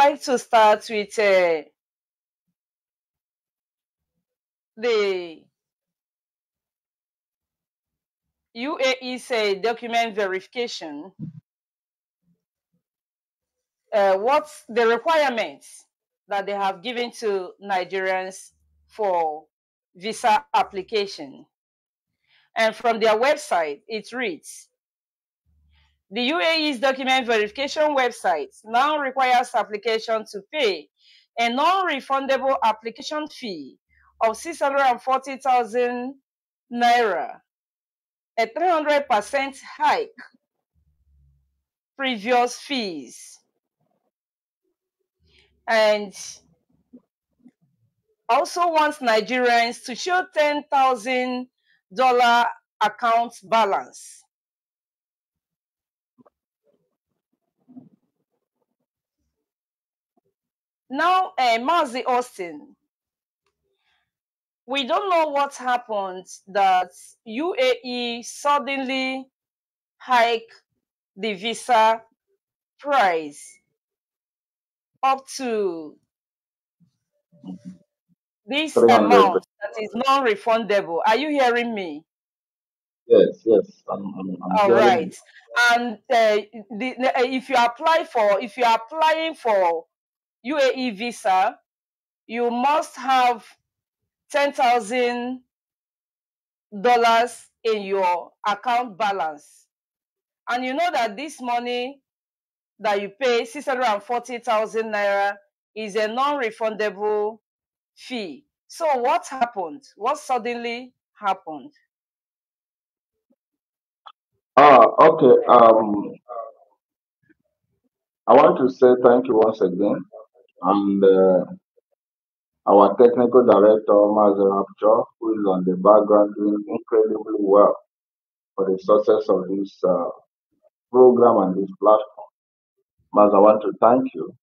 like to start with the UAE's document verification. What's the requirements that they have given to Nigerians for visa application? And from their website, it reads, the UAE's document verification website now requires application to pay a non-refundable application fee of 640,000 naira, a 300% hike previous fees. And also wants Nigerians to show $10,000 account balance. Now, Mazi Austin, we don't know what happened that UAE suddenly hike the visa price up to this amount that is non-refundable. Are you hearing me? Yes, yes. I'm all right. And if you are applying for UAE visa, you must have $10,000 in your account balance, and you know that this money that you pay, 640,000 naira, is a non-refundable fee. So what happened? What suddenly happened? Okay. I want to say thank you once again, and our technical director, Mazrab Joe, who is on the background doing incredibly well for the success of this program and this platform. Maz, I want to thank you.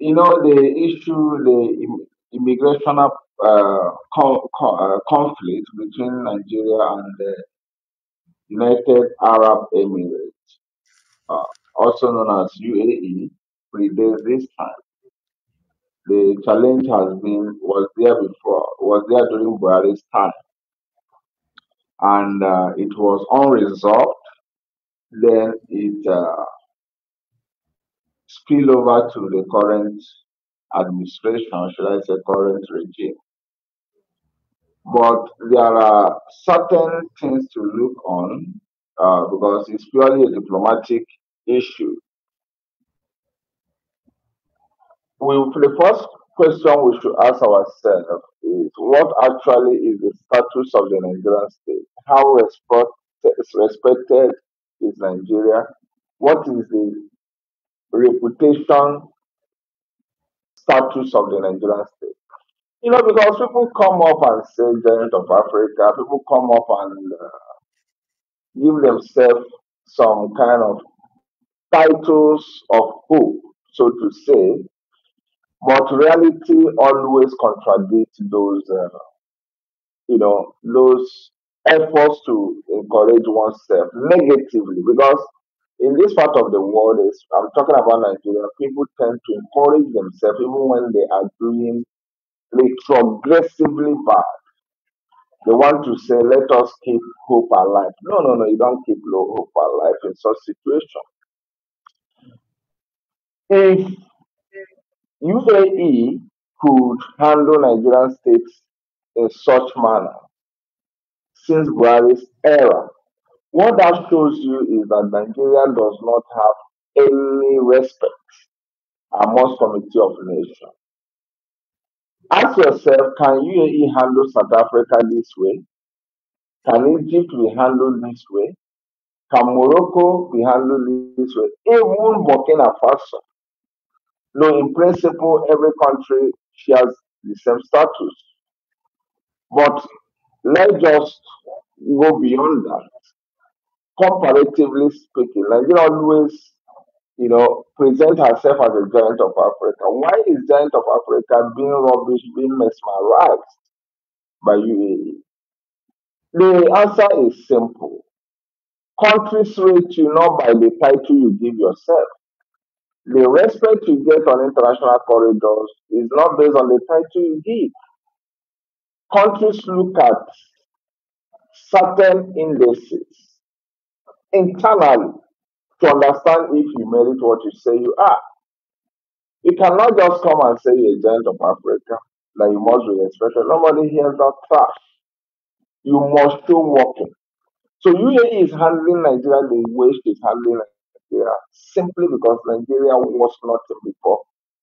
You know, the issue, the immigration conflict between Nigeria and the United Arab Emirates, also known as UAE, predates this time. The challenge has been, was there during Buhari's time, and it was unresolved. Then it spilled over to the current administration, should I say current regime. But there are certain things to look on because it's purely a diplomatic issue. The first question we should ask ourselves is, what actually is the status of the Nigerian state? How respected is Nigeria? What is the reputation status of the Nigerian state? You know, because people come up and say giant of Africa, people come up and give themselves some kind of titles of hope, so to say, but reality always contradicts those, you know, those efforts to encourage oneself negatively, because in this part of the world, I'm talking about Nigeria, people tend to encourage themselves even when they are doing retrogressively bad. They want to say, let us keep hope alive. No, no, no, you don't keep hope alive in such situation. If UAE could handle Nigerian states in such manner since Buhari's era, what that shows you is that Nigeria does not have any respect amongst community of nations. Ask yourself, can UAE handle South Africa this way? Can Egypt be handled this way? Can Morocco be handled this way? Even Burkina Faso. No, in principle, every country shares the same status. But let's just go beyond that. Comparatively speaking, Nigeria always, you know, present herself as a giant of Africa. Why is giant of Africa being rubbish, being mesmerized by UAE? The answer is simple. Countries rate you not by the title you give yourself, The respect you get on international corridors is not based on the title you give. Countries look at certain indices internally to understand if you merit what you say you are. You cannot just come and say you're a giant of Africa, that you must be respected. Nobody hears that trash. You must show working. So UAE is handling Nigeria the way she's handling Nigeria, simply because Nigeria was nothing before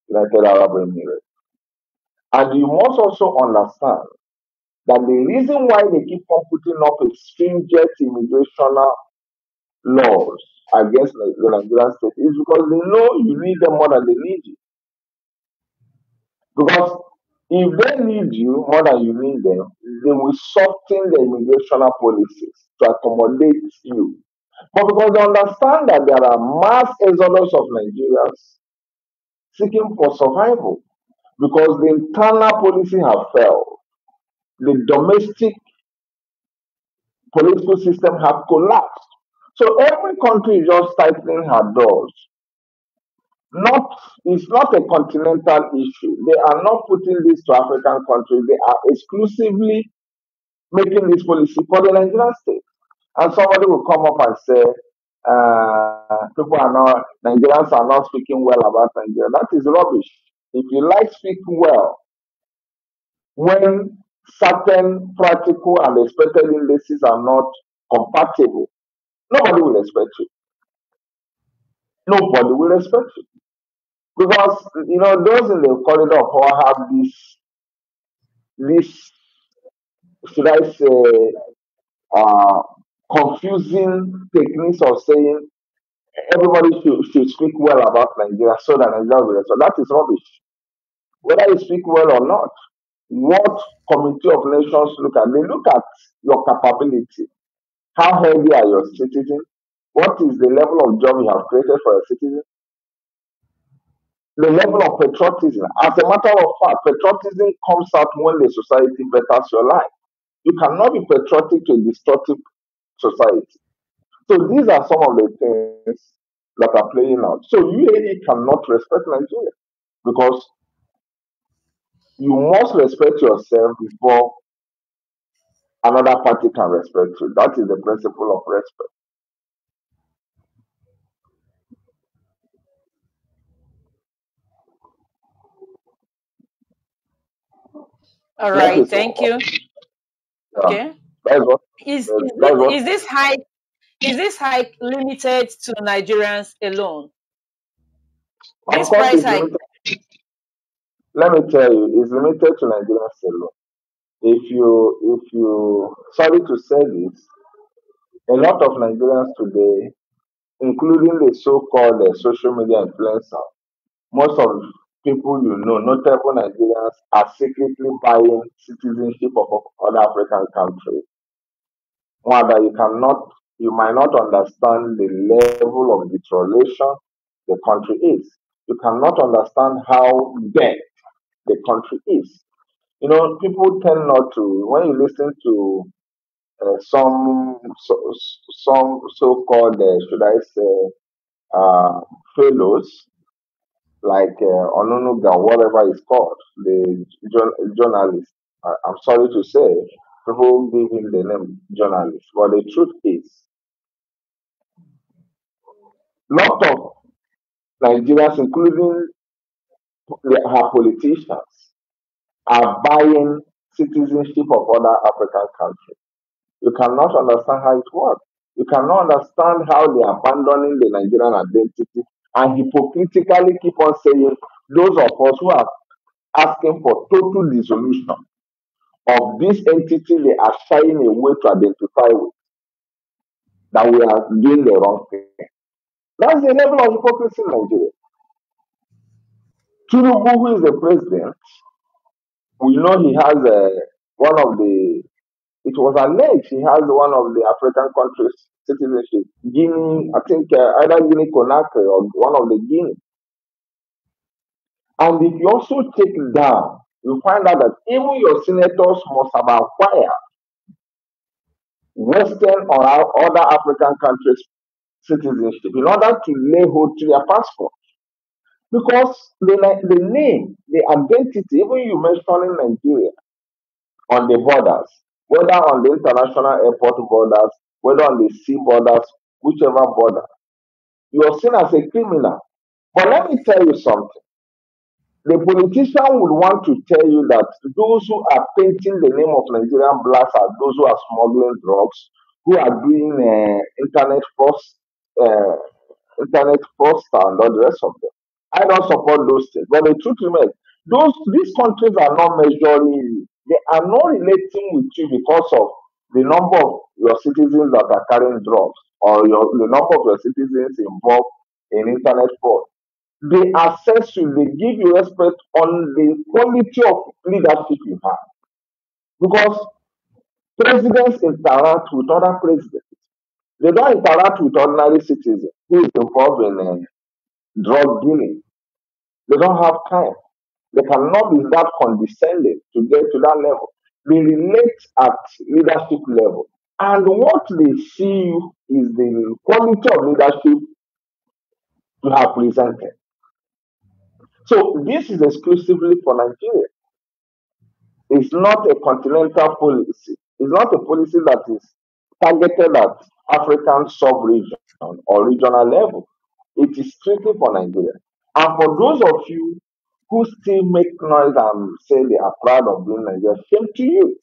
United Arab Emirates. And you must also understand that the reason why they keep on putting up stringent immigration laws against the Nigerian state is because they know you need them more than they need you. Because if they need you more than you need them, they will soften the immigration policies to accommodate you. But because they understand that there are mass exodus of Nigerians seeking for survival, because the internal policy have failed, the domestic political system have collapsed. So every country is just tightening her doors. It's not a continental issue. They are not putting this to African countries. They are exclusively making this policy for the Nigerian state. And somebody will come up and say, Nigerians are not speaking well about Nigeria. That is rubbish. If you like speaking well, when certain practical and expected indices are not compatible, nobody will respect you. Nobody will respect you. Because, those in the corridor of power have this, should I say, confusing techniques of saying everybody should speak well about Nigeria so that Nigeria will respect. That is rubbish. Whether you speak well or not, what Committee of Nations look at? They look at your capability. How heavy are your citizens? What is the level of job you have created for your citizens? The level of patriotism. As a matter of fact, patriotism comes out when the society betters your life. You cannot be patriotic to a destructive society. So these are some of the things that are playing out. So UAE cannot respect Nigeria because you must respect yourself before another party can respect you. That is the principle of respect. All right, thank you. Okay. Is this hike limited to Nigerians alone? This price hike. Let me tell you, it's limited to Nigerians alone. If you sorry to say this, a lot of Nigerians today, including the so-called social media influencers, most of people notable Nigerians are secretly buying citizenship of other African countries. Rather, you might not understand the level of deterioration the country is. You cannot understand how dead the country is. People tend not to, when you listen to some so-called, fellows, like Onunuga, whatever it's called, the journalist. I'm sorry to say, people give him the name journalist. But the truth is, lot of Nigerians, including her politicians, are buying citizenship of other African countries. You cannot understand how it works. You cannot understand how they are abandoning the Nigerian identity and hypocritically keep on saying those of us who are asking for total dissolution of this entity they are shying away to identify with, that we are doing the wrong thing. That's the level of hypocrisy in Nigeria. Tinubu, who is the president, we know he has it was alleged he has one of the African countries' citizenship, Guinea, I think either Guinea-Conakry or one of the Guinea. And if you also take it down, you find out that even your senators must have acquired Western or other African countries' citizenship in order to lay hold to their passport. Because the name, the identity, even you mentioning Nigeria on the borders, whether on the international airport borders, whether on the sea borders, whichever border, you are seen as a criminal. But let me tell you something. The politician would want to tell you that those who are painting the name of Nigerian blacks are those who are smuggling drugs, who are doing internet post and all the rest of them. I don't support those things. But the truth remains, these countries are not measuring, they are not relating with you because of the number of your citizens that are carrying drugs or the number of your citizens involved in internet fraud. They assess you, they give you respect on the quality of leadership you have. Because presidents interact with other presidents. They don't interact with ordinary citizens who is involved in drug dealing. They don't have time. They cannot be that condescending to get to that level. They relate at leadership level. And what they see is the quality of leadership you have presented. So this is exclusively for Nigeria. It's not a continental policy. It's not a policy that is targeted at African sub-region or regional level. It is strictly for Nigeria. And for those of you who still make noise and say they are proud of being Nigerian, shame to you.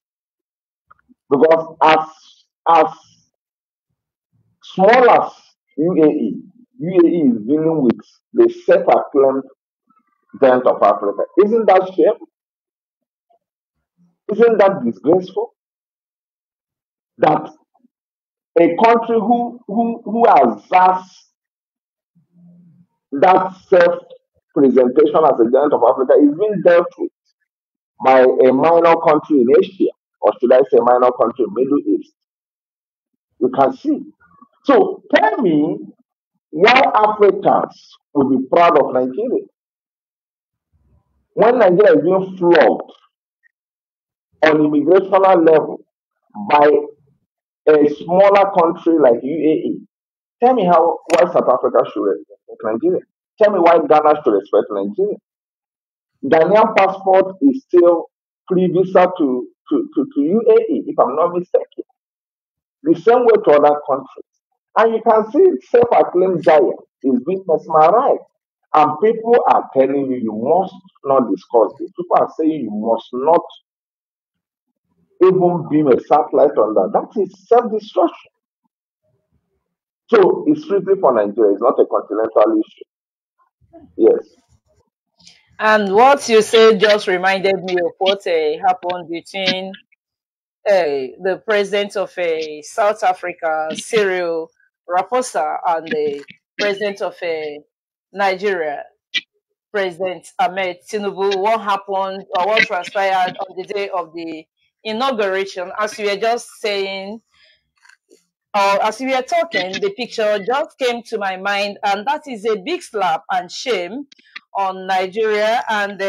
Because as small as UAE is dealing with the self-acclaimed giant of Africa. Isn't that shame? Isn't that disgraceful? That a country who has that self-presentation as a giant of Africa is being dealt with by a minor country in Asia, or should I say minor country in the Middle East. You can see. So tell me why Africans will be proud of Nigeria when Nigeria is being flogged on immigrational level by a smaller country like UAE. Tell me why South Africa should respect Nigeria. Tell me why Ghana should respect Nigeria. Ghanaian passport is still free visa to UAE, if I'm not mistaken. The same way to other countries. And you can see self-acclaimed giant is being mesmerized. And people are telling you, you must not discuss this. People are saying you must not even beam a satellite on that. That is self-destruction. So it's strictly for Nigeria. It's not a continental issue. Yes. And what you said just reminded me of what happened between the president of South Africa, Cyril Ramaphosa, and the president of Nigeria, President Ahmed Tinubu. What happened or what transpired on the day of the inauguration? As you were just saying, or as we were talking, the picture just came to my mind, and that is a big slap and shame on Nigeria. And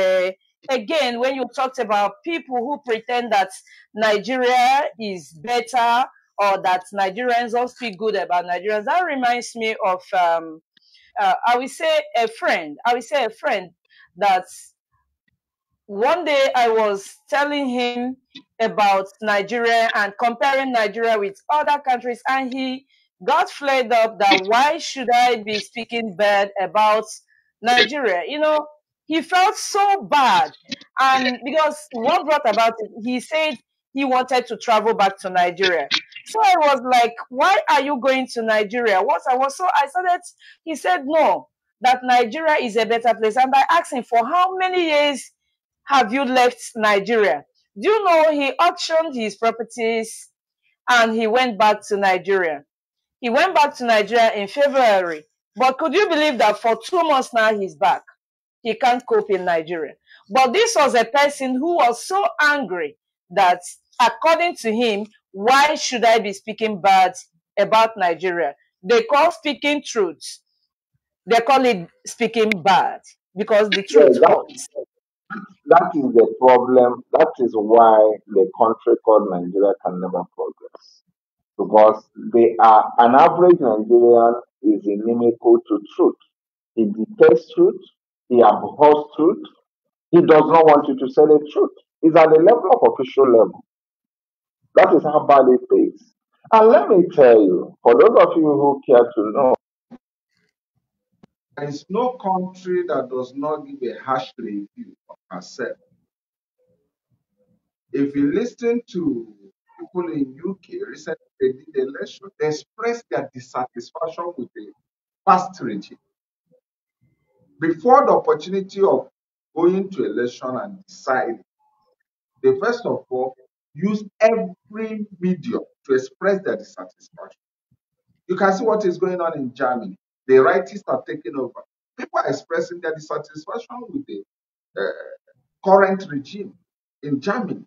again, when you talked about people who pretend that Nigeria is better or that Nigerians all speak good about Nigerians, that reminds me of, I will say a friend that one day I was telling him about Nigeria and comparing Nigeria with other countries, and he got flared up that why should I be speaking bad about Nigeria? You know, he felt so bad. And because what brought about it, he said he wanted to travel back to Nigeria. So I was like, why are you going to Nigeria? He said, no, that Nigeria is a better place. And I asked him, for how many years have you left Nigeria? Do you know he auctioned his properties and he went back to Nigeria? He went back to Nigeria in February. But could you believe that for 2 months now he's back? He can't cope in Nigeria. But this was a person who was so angry that, according to him, why should I be speaking bad about Nigeria? They call speaking truth. They call it speaking bad because the truth comes. That is the problem. That is why the country called Nigeria can never progress. Because they are, an average Nigerian is inimical to truth. He detests truth. He abhors truth. He does not want you to say the truth. It's at the level of official level. That is how bad it pays. And let me tell you, for those of you who care to know, there is no country that does not give a harsh review of herself. If you listen to people in UK recently, they did the election, they expressed their dissatisfaction with the past regime. Before the opportunity of going to election and deciding, they first of all use every medium to express their dissatisfaction. You can see what is going on in Germany. The rightists are taking over. People are expressing their dissatisfaction with the current regime in Germany.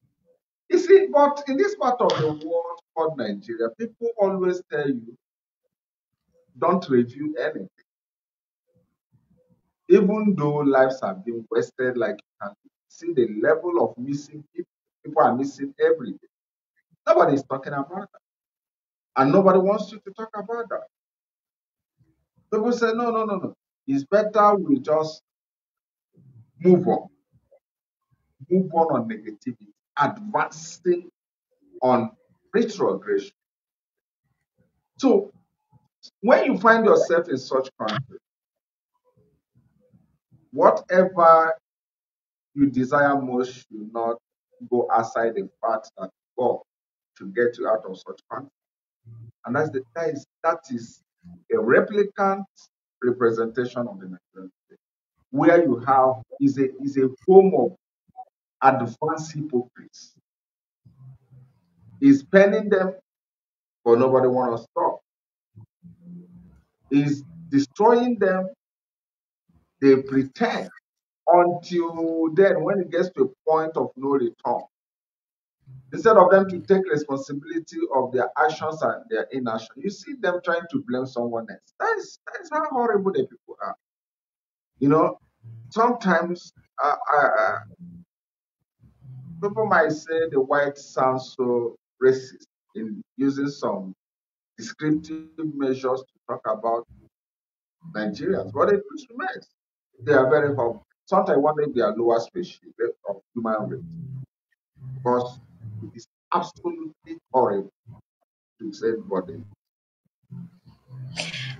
You see, but in this part of the world called Nigeria, people always tell you, don't review anything. Even though lives have been wasted, like you can see the level of missing people. People are missing everything. Nobody is talking about that. And nobody wants you to talk about that. People say, no. It's better we just move on. Move on negativity, advancing on retrogression. So, when you find yourself in such country, whatever you desire most should not go outside the path that God to get you out of such country. And that's the case. That is a replicant representation of the Nigerian state, where you have is a form of advanced hypocrites. He's penning them, but nobody wants to stop. He's destroying them. They pretend until then, when it gets to a point of no return. Instead of them to take responsibility of their actions and their inaction, you see them trying to blame someone else. That is how horrible the people are. You know, sometimes people might say the white sounds so racist in using some descriptive measures to talk about Nigerians, but it remains. They are very humble. Sometimes I wonder if they are lower species of human race. Because it is absolutely horrible to say body.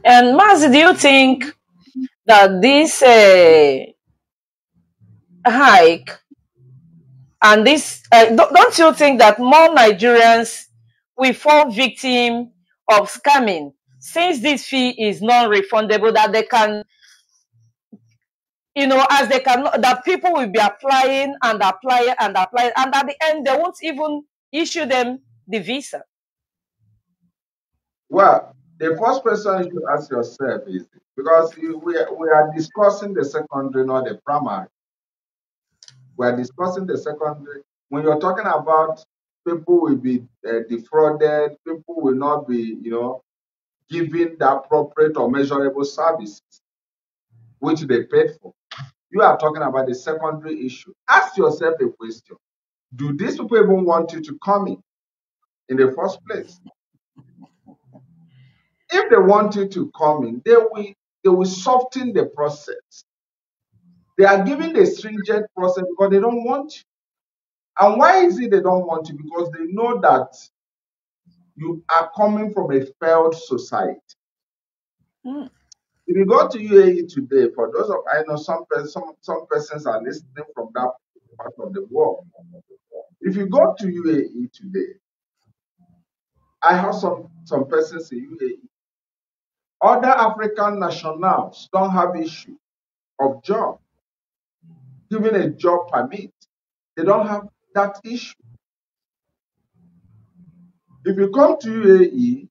And Mazi, do you think that this hike and this, don't you think that more Nigerians will fall victim of scamming since this fee is non-refundable, that they can, you know, as they can, that people will be applying and applying and applying, and at the end, they won't even issue them the visa? Well, the first question you ask yourself is, because we are discussing the secondary, not the primary. We are discussing the secondary. When you're talking about people will be defrauded, people will not be, you know, given the appropriate or measurable services which they paid for. You are talking about the secondary issue. Ask yourself a question. Do these people even want you to come in the first place? If they want you to come in, they will soften the process. They are giving the stringent process because they don't want you. And why is it they don't want you? Because they know that you are coming from a failed society. Mm. If you go to UAE today, for those of I know some persons are listening from that part of the world. If you go to UAE today, I have some persons in UAE. Other African nationals don't have issue of job, given a job permit. They don't have that issue. If you come to UAE,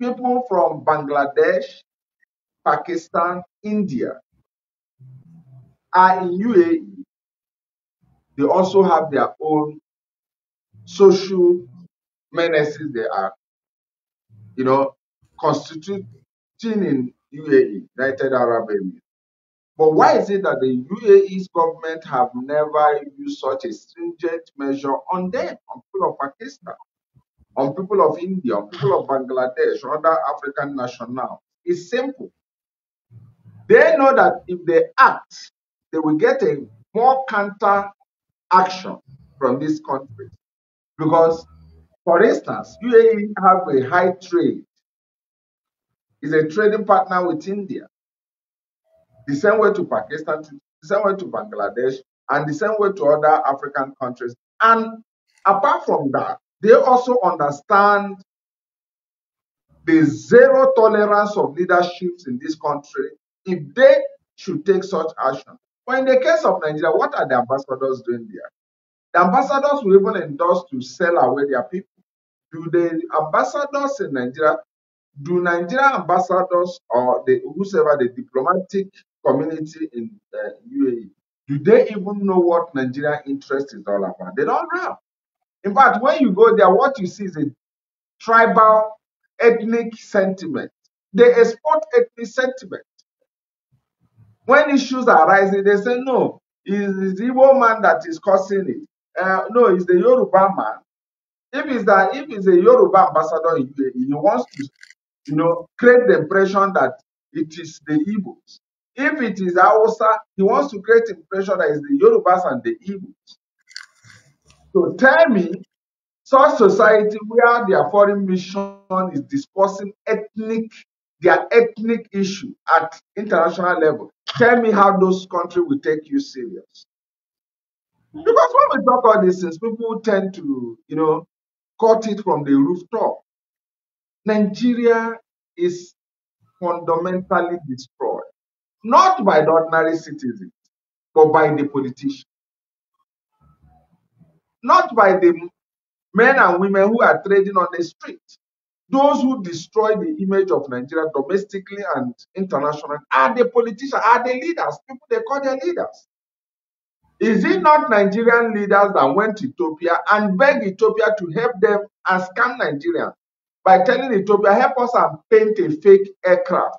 people from Bangladesh, Pakistan, India are in UAE. They also have their own social menaces they are, you know, constituting in UAE, United Arab Emirates. But why is it that the UAE's government have never used such a stringent measure on them, on people of Pakistan, on people of India, on people of Bangladesh, or other African nationals? It's simple. They know that if they act, they will get a more counter action from these countries. Because, for instance, UAE have a high trade. It's a trading partner with India. The same way to Pakistan, the same way to Bangladesh, and the same way to other African countries. And apart from that, they also understand the zero tolerance of leaderships in this country if they should take such action. But in the case of Nigeria, what are the ambassadors doing there? The ambassadors will even endorse to sell away their people. Do the ambassadors in Nigeria, do Nigerian ambassadors or whoever the diplomatic community in UAE, do they even know what Nigerian interest is all about? They don't know. In fact, when you go there, what you see is a tribal, ethnic sentiment. They export ethnic sentiment. When issues are rising, they say, no, it's the Igbo man that is causing it. No, it's the Yoruba man. If it's a Yoruba ambassador, he wants to, create the impression that it is the Igbos. If it is Hausa, he wants to create the impression that it's the Yorubas and the Igbos. So tell me, such society where their foreign mission is discussing their ethnic issue at international level, tell me how those countries will take you serious. Because when we talk all these things, people tend to, cut it from the rooftop. Nigeria is fundamentally destroyed, not by the ordinary citizens, but by the politicians. Not by the men and women who are trading on the street. Those who destroy the image of Nigeria domestically and internationally are the politicians, are the leaders, people they call their leaders. Is it not Nigerian leaders that went to Ethiopia and begged Ethiopia to help them and scam Nigerians by telling Ethiopia, help us and paint a fake aircraft?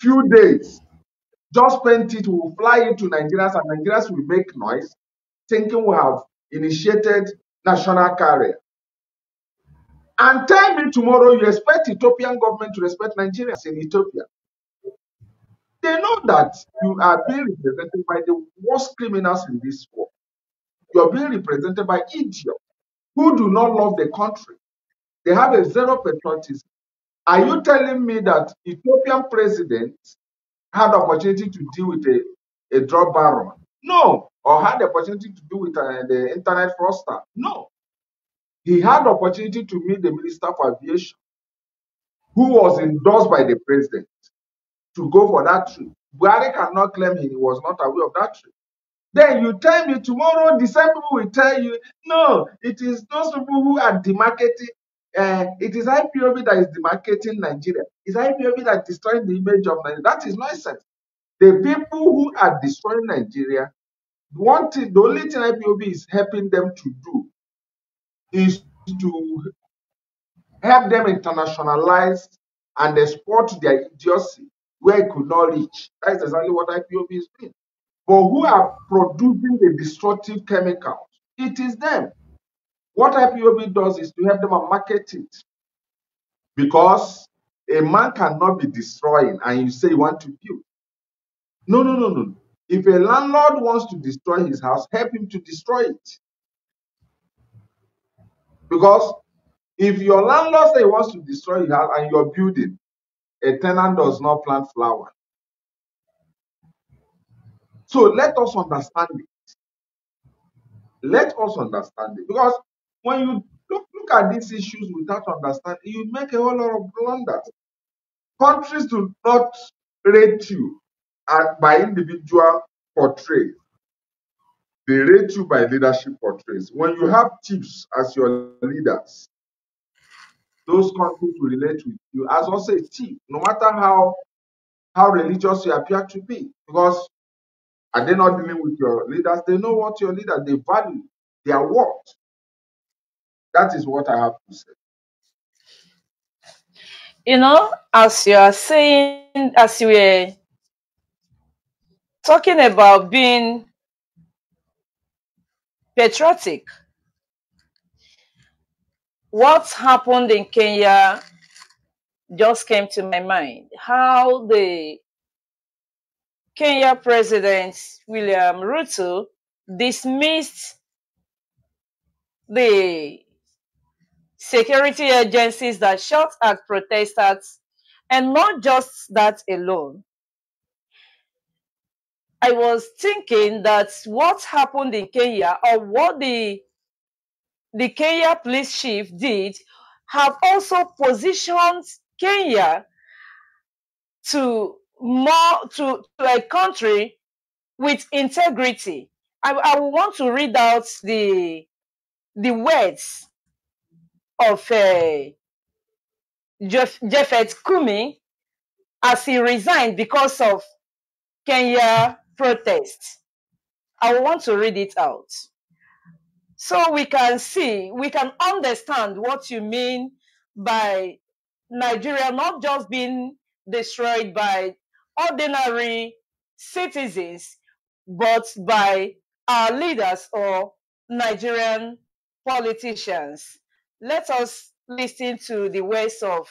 Few days. Just paint it, we'll fly it to Nigerians and Nigerians will make noise, thinking we have initiated national carrier. And tell me tomorrow you expect Ethiopian government to respect Nigerians in Ethiopia. They know that you are being represented by the worst criminals in this world. You are being represented by idiots who do not love the country. They have a zero patriotism. Are you telling me that Ethiopian president had the opportunity to deal with a drug baron? No. Or had the opportunity to do with the internet fraudster? No. He had the opportunity to meet the Minister for Aviation, who was endorsed by the president to go for that trip. Buhari cannot claim he was not aware of that trip. Then you tell me tomorrow, the same people will tell you, no, it is those people who are demarketing. It is IPOB that is demarketing Nigeria. It's IPOB that is destroying the image of Nigeria. That is nonsense. The people who are destroying Nigeria, the only thing IPOB is helping them to do is to help them internationalize and export their idiocy where it could not reach. That is exactly what IPOB is doing. But who are producing the destructive chemicals? It is them. What IPOB does is to help them market it. Because a man cannot be destroying and you say you want to build. No, no, no, no. If a landlord wants to destroy his house, help him to destroy it. Because if your landlord says he wants to destroy his house and you're building, a tenant does not plant flower. So let us understand it. Let us understand it. Because when you look at these issues without understanding, you make a whole lot of blunders. Countries do not rate you by individual portraits. They rate you by leadership portraits. When you have chiefs as your leaders, those countries will relate with you as also a chief, no matter how religious you appear to be. Because are they not dealing with your leaders? They know what your leaders, they value their work. That is what I have to say. As you are saying, as you were talking about being patriotic, what happened in Kenya just came to my mind. How the Kenya President William Ruto dismissed the security agencies that shot at protesters, and not just that alone. I was thinking that what happened in Kenya, or what the Kenya police chief did, have also positioned Kenya to a country with integrity. I want to read out the words of Jeffet Kumi as he resigned because of Kenya protest. I want to read it out so we can see, we can understand what you mean by Nigeria not just being destroyed by ordinary citizens, but by our leaders or Nigerian politicians. Let us listen to the words of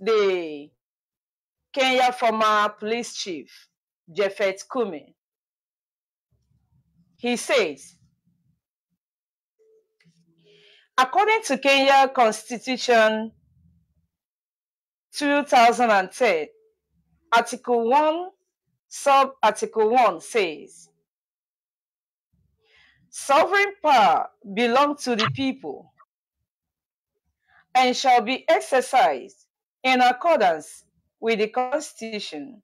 the Kenya former police chief, Jeffet Kumi. He says, according to Kenya Constitution 2010, Article 1, Sub-Article 1 says, sovereign power belongs to the people and shall be exercised in accordance with the Constitution.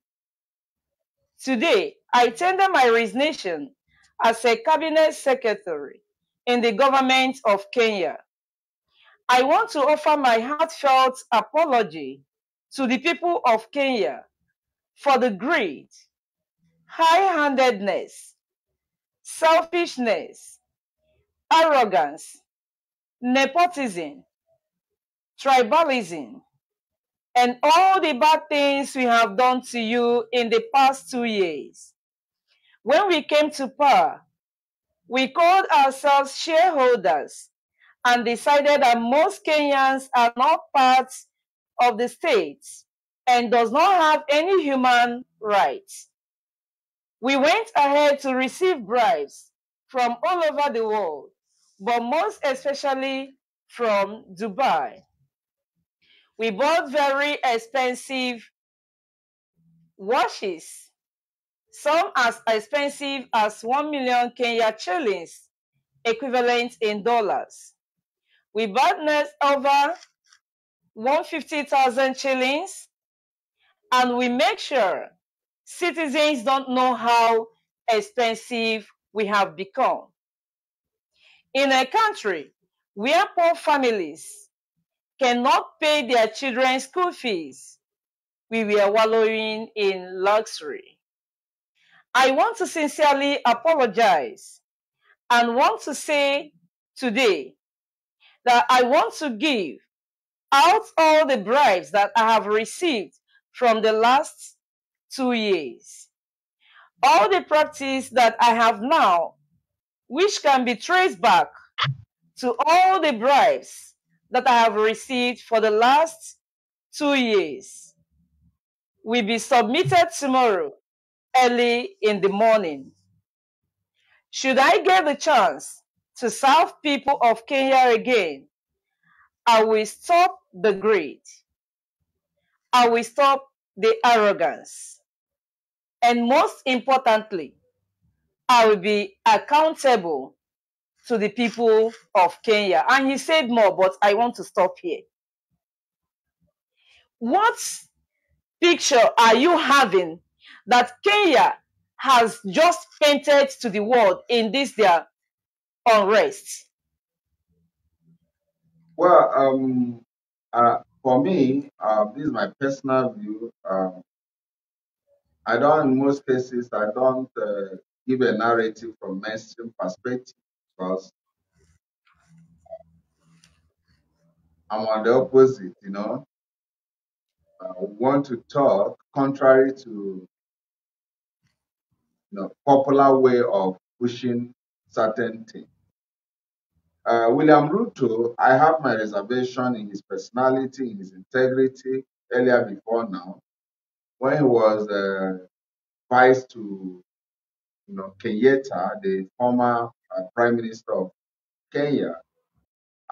Today, I tender my resignation as a cabinet secretary in the government of Kenya. I want to offer my heartfelt apology to the people of Kenya for the greed, high-handedness, selfishness, arrogance, nepotism, tribalism, and all the bad things we have done to you in the past 2 years. When we came to power, we called ourselves shareholders and decided that most Kenyans are not part of the state and does not have any human rights. We went ahead to receive bribes from all over the world, but most especially from Dubai. We bought very expensive watches, some as expensive as 1 million Kenya shillings, equivalent in dollars. We bought over 150,000 shillings, and we make sure citizens don't know how expensive we have become. In a country where poor families cannot pay their children's school fees, we were wallowing in luxury. I want to sincerely apologize and want to say today that I want to give out all the bribes that I have received from the last 2 years. All the practice that I have now, which can be traced back to all the bribes that I have received for the last 2 years, will be submitted tomorrow early in the morning. Should I get the chance to serve people of Kenya again, I will stop the greed. I will stop the arrogance. And most importantly, I will be accountable to the people of Kenya. And he said more, but I want to stop here. What picture are you having that Kenya has just painted to the world in this their unrest? Well, for me, this is my personal view. In most cases, I don't give a narrative from mainstream perspective. Because I'm on the opposite, you know. I want to talk contrary to, you know, popular way of pushing certain things. William Ruto, I have my reservation in his personality, in his integrity earlier before now, when he was vice to Kenyatta, the former Prime Minister of Kenya.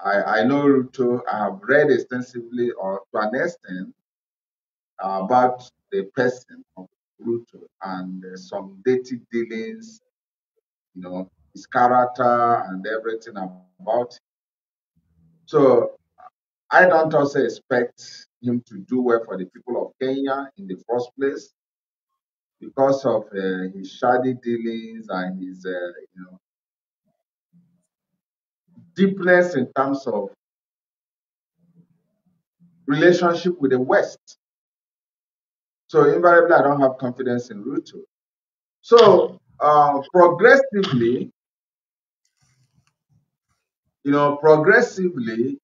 I know Ruto, I have read extensively or to an extent about the person of Ruto and some dirty dealings, his character and everything about him. So I don't also expect him to do well for the people of Kenya in the first place because of his shady dealings and his, deepness in terms of relationship with the West. So invariably, I don't have confidence in Ruto. So progressively,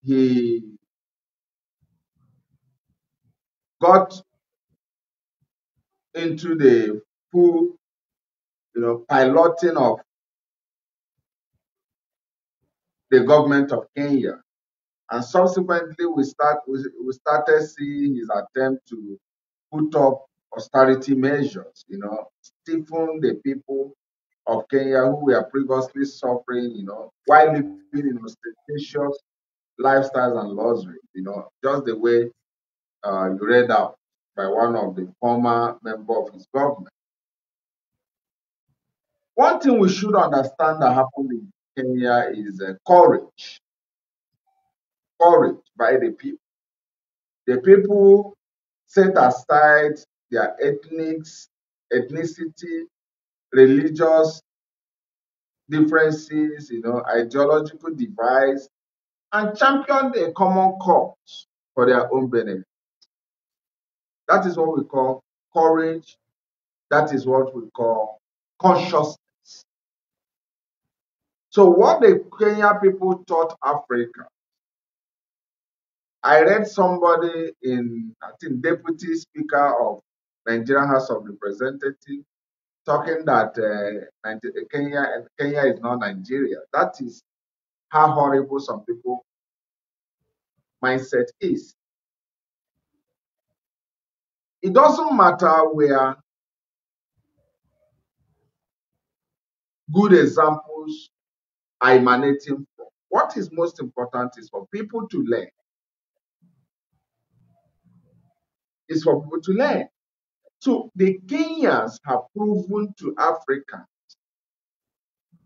he got into the full, piloting of the government of Kenya, and subsequently we started seeing his attempt to put up austerity measures, stifling the people of Kenya who were previously suffering, while living in ostentatious lifestyles and luxury, just the way you read out by one of the former members of his government. One thing we should understand that happened in Kenya is courage. Courage by the people. The people set aside their ethnicity, religious differences, ideological divides, and championed a common cause for their own benefit. That is what we call courage. That is what we call consciousness. So what the Kenya people taught Africa, I read somebody I think Deputy Speaker of Nigerian House of Representatives talking that Kenya is not Nigeria. That is how horrible some people's mindset is. It doesn't matter where good examples are emanating from. What is most important is for people to learn. It's for people to learn. So the Kenyans have proven to Africans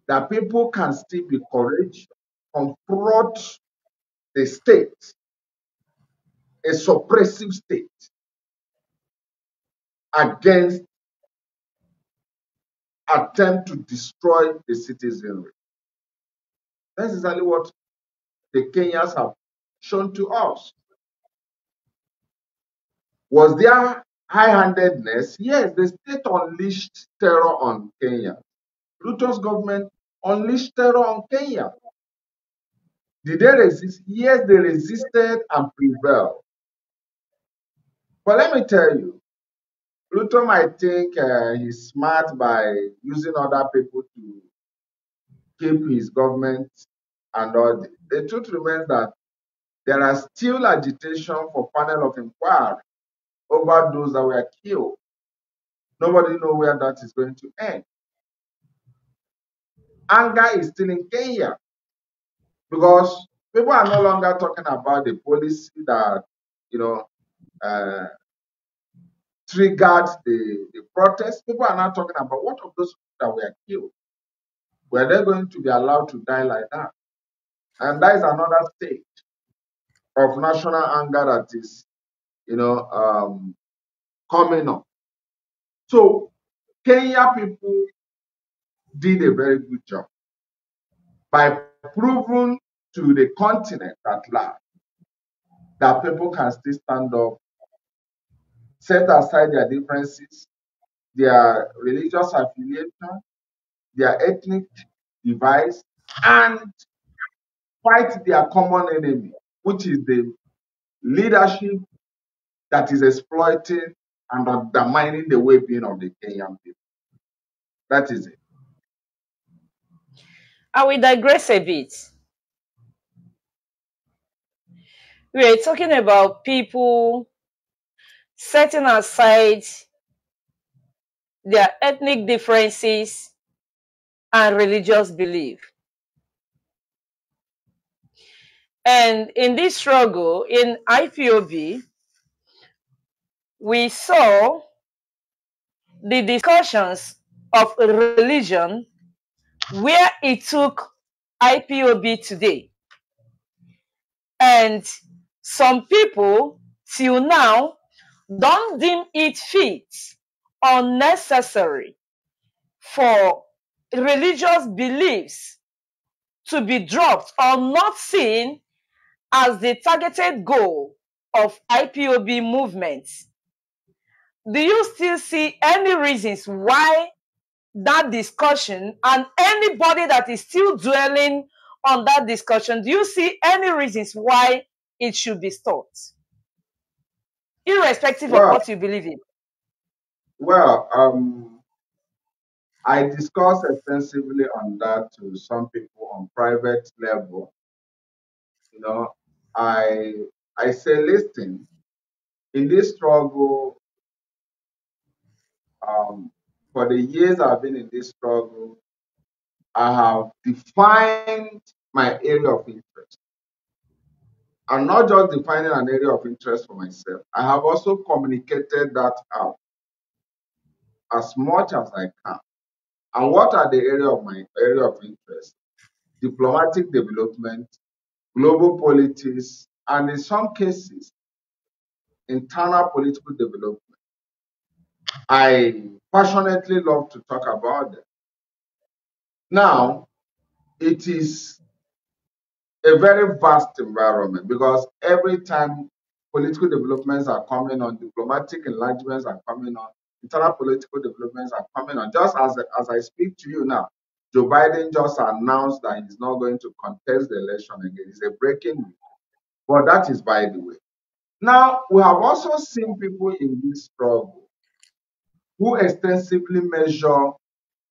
that people can still be courageous, confront the state, a suppressive state, against attempt to destroy the citizenry. That's exactly what the Kenyans have shown to us. Was there high-handedness? Yes, the state unleashed terror on Kenya. Ruto's government unleashed terror on Kenya. Did they resist? Yes, they resisted and prevailed. But let me tell you, Ruto might think he's smart by using other people to keep his government and all this. The truth remains that there are still agitation for panel of inquiry over those that were killed. Nobody knows where that is going to end. Anger is still in Kenya because people are no longer talking about the policy that, triggered the protests. People are now talking about what of those that were killed. Were they going to be allowed to die like that? And that is another stage of national anger that is, coming up. So Kenya people did a very good job by proving to the continent at large that people can still stand up, set aside their differences, their religious affiliation, their ethnic divides, and fight their common enemy, which is the leadership that is exploiting and undermining the well-being of the Kenyan people. That is it. I will digress a bit. we are talking about people setting aside their ethnic differences and religious belief. And in this struggle, in IPOB, we saw the discussions of religion where it took IPOB today. And some people, till now, don't deem it fit or necessary for religious beliefs to be dropped or not seen as the targeted goal of IPOB movements. Do you still see any reasons why that discussion, and anybody that is still dwelling on that discussion, do you see any reasons why it should be stopped, irrespective of what you believe in? Well, I discussed extensively on that to some people on private level. You know, I say, listen, in this struggle, for the years I've been in this struggle, I have defined my area of interest. I'm not just defining an area of interest for myself. I have also communicated that out as much as I can. And what are the area of interest? Diplomatic development, global politics, and in some cases, internal political development. I passionately love to talk about them. Now, it is a very vast environment because every time political developments are coming on, diplomatic enlargements are coming on, internal political developments are coming on. Just as I speak to you now, Joe Biden just announced that he's not going to contest the election again. It's a breaking news. But that is by the way. Now, we have also seen people in this struggle who extensively measure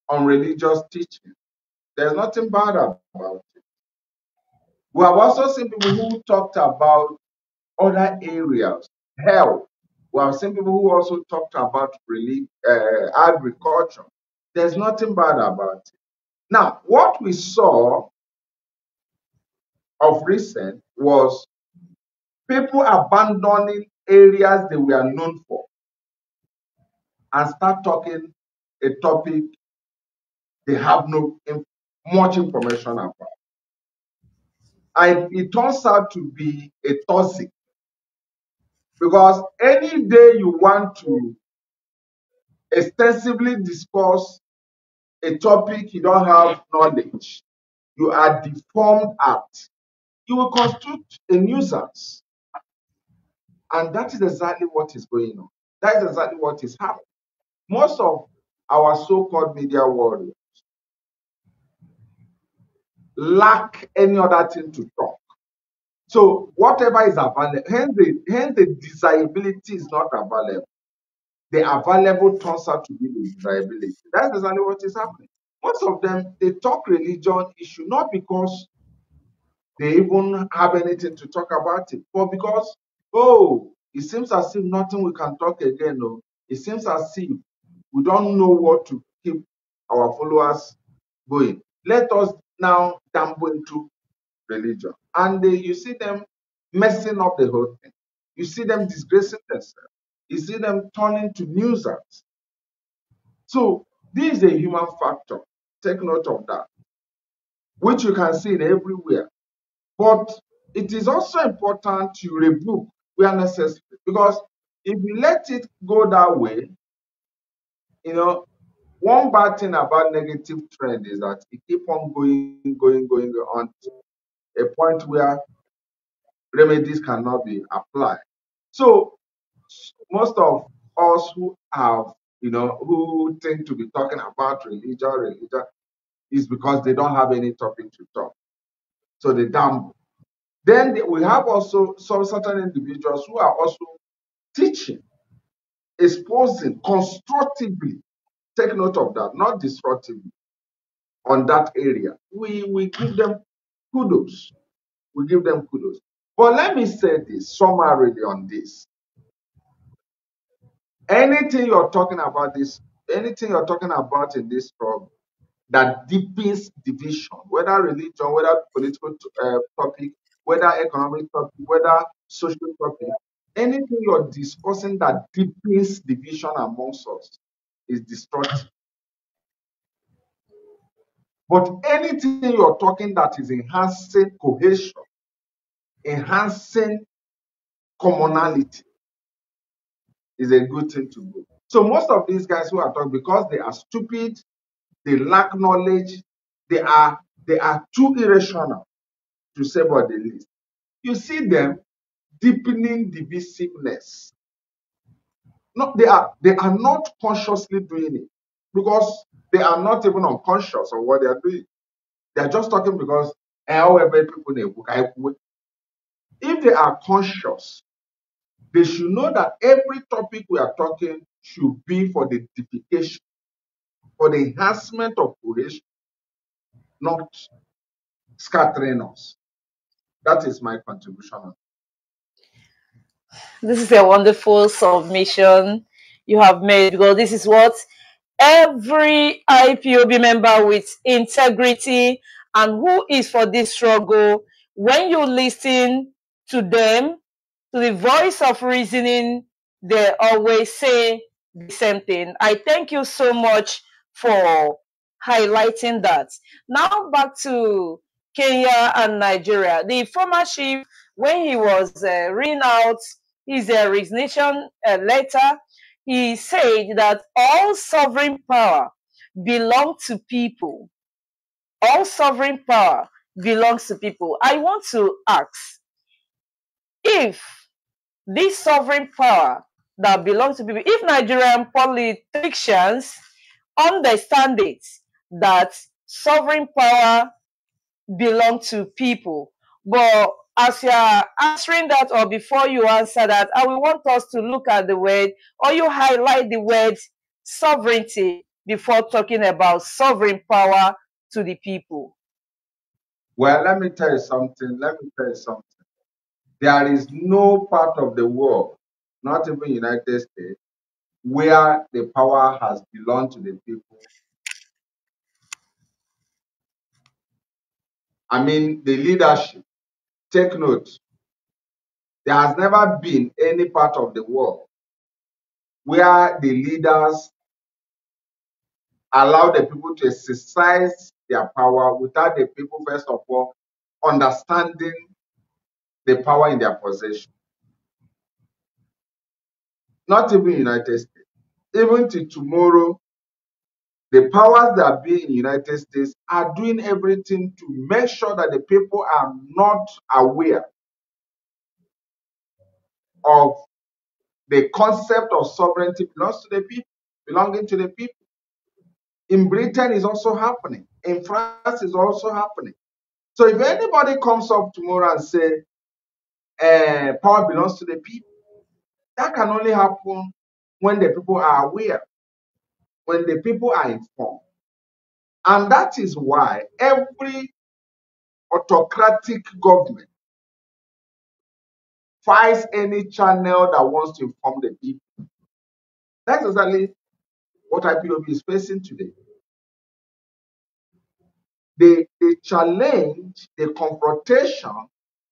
on religious teaching. There's nothing bad about it. We have also seen people who talked about other areas, health. We have seen people who also talked about agriculture. There's nothing bad about it. Now, what we saw of recent was people abandoning areas they were known for and start talking a topic they have no much information about. And it turns out to be a toxic. Because any day you want to extensively discuss a topic you don't have knowledge, you are deformed at, you will constitute a nuisance. And that is exactly what is going on. That is exactly what is happening. Most of our so-called media warriors lack any other thing to talk. So whatever is available, hence the desirability is not available. The available turns out to be the desirability. That's exactly what is happening. Most of them, they talk religion issue not because they even have anything to talk about it, but because, oh, it seems as if nothing we can talk again. No, it seems as if we don't know what to keep our followers going. Let us now dump into religion. And you see them messing up the whole thing. You see them disgracing themselves. You see them turning to nuisance. So this is a human factor. Take note of that, which you can see in everywhere. But it is also important to rebuke where necessary, because if you let it go that way, you know, one bad thing about negative trend is that it keep on going on a point where remedies cannot be applied. So most of us who have, you know, who tend to be talking about religion is because they don't have any topic to talk. So they damn. Then we have also some certain individuals who are also teaching, exposing constructively. Take note of that, not destructively, on that area. We give them kudos. We give them kudos. But let me say this summarily on this. Anything you're talking about this, anything you're talking about in this struggle that deepens division, whether religion, whether political topic, whether economic topic, whether social topic, anything you're discussing that deepens division amongst us is destructive. But anything you're talking that is enhancing cohesion, enhancing commonality, is a good thing to do. So most of these guys who are talking, because they are stupid, they lack knowledge, they are too irrational to say what they list. You see them deepening divisiveness. No, they are not consciously doing it because they are not even unconscious of what they are doing. They are just talking because however people in a book. If they are conscious, they should know that every topic we are talking should be for the edification, for the enhancement of cohesion, not scattering us. That is my contribution. This is a wonderful submission you have made, because this is what every IPOB member with integrity and who is for this struggle, when you listen to them, to the voice of reasoning, they always say the same thing. I thank you so much for highlighting that. Now back to Kenya and Nigeria. The former chief, when he was reading out his resignation letter, he said that all sovereign power belongs to people. All sovereign power belongs to people. I want to ask, if this sovereign power that belongs to people, if Nigerian politicians understand it, that sovereign power belongs to people. But as you are answering that, or before you answer that, I will want us to look at the word, or you highlight the word sovereignty before talking about sovereign power to the people. Well, let me tell you something. There is no part of the world, not even the United States, where the power has belonged to the people. I mean, the leadership. Take note. There has never been any part of the world where the leaders allow the people to exercise their power without the people, first of all, understanding the power in their possession. Not even United States. Even till tomorrow, the powers that be in the United States are doing everything to make sure that the people are not aware of the concept of sovereignty belongs to the people, belonging to the people. In Britain is also happening. In France is also happening. So if anybody comes up tomorrow and says, power belongs to the people, that can only happen when the people are aware, when the people are informed. And that is why every autocratic government fights any channel that wants to inform the people. That's exactly what IPOB is facing today. The challenge, the confrontation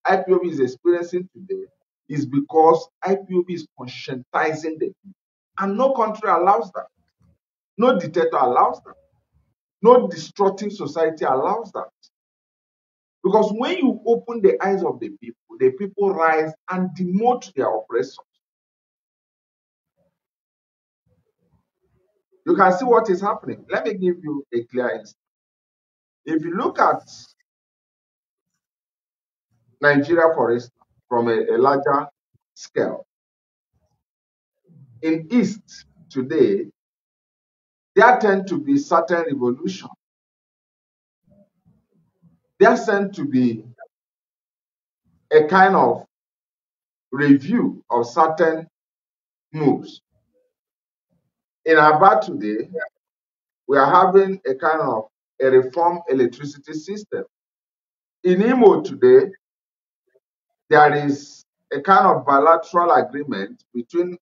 IPOB is experiencing today is because IPOB is conscientizing the people. And no country allows that. No dictator allows that. No destructive society allows that. Because when you open the eyes of the people rise and demote their oppressors. You can see what is happening. Let me give you a clear instance. If you look at Nigeria, for instance, from a larger scale. In East today, there tend to be certain revolution. There tend to be a kind of review of certain moves. In Aba today, we are having a kind of a reform electricity system. In Imo today, there is a kind of bilateral agreement between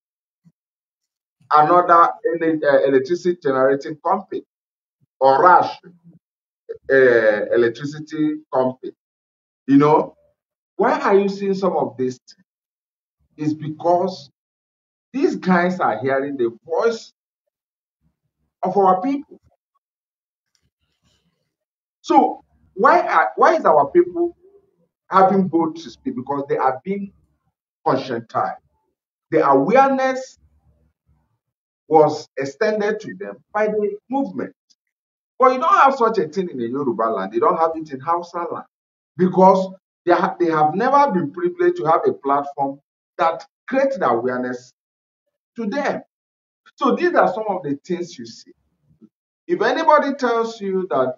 another electricity generating company or Rush electricity company. You know, why are you seeing some of this? It's because these guys are hearing the voice of our people. So why is our people having bold to speak? Because they are being conscientized. The awareness was extended to them by the movement. But you don't have such a thing in the Yoruba land. You don't have it in Hausa land. Because they have never been privileged to have a platform that creates the awareness to them. So these are some of the things you see. If anybody tells you that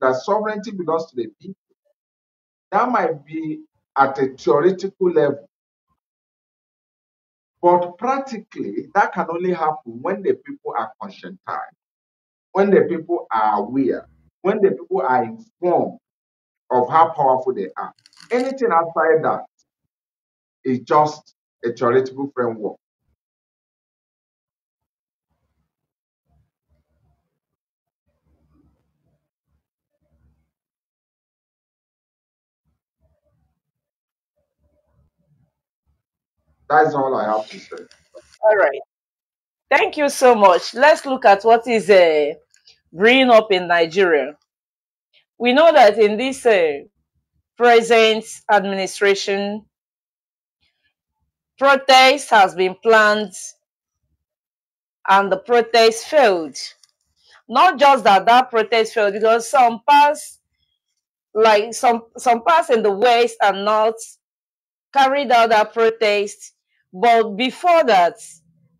that sovereignty belongs to the people, that might be at a theoretical level. But practically, that can only happen when the people are conscientized, when the people are aware, when the people are informed of how powerful they are. Anything outside that is just a theoretical framework. That's all I have to say. All right. Thank you so much. Let's look at what is brewing up in Nigeria. We know that in this present administration, protest has been planned and the protest failed. Not just that protest failed, because some parts, like some parts in the West and North carried out that protest. But before that,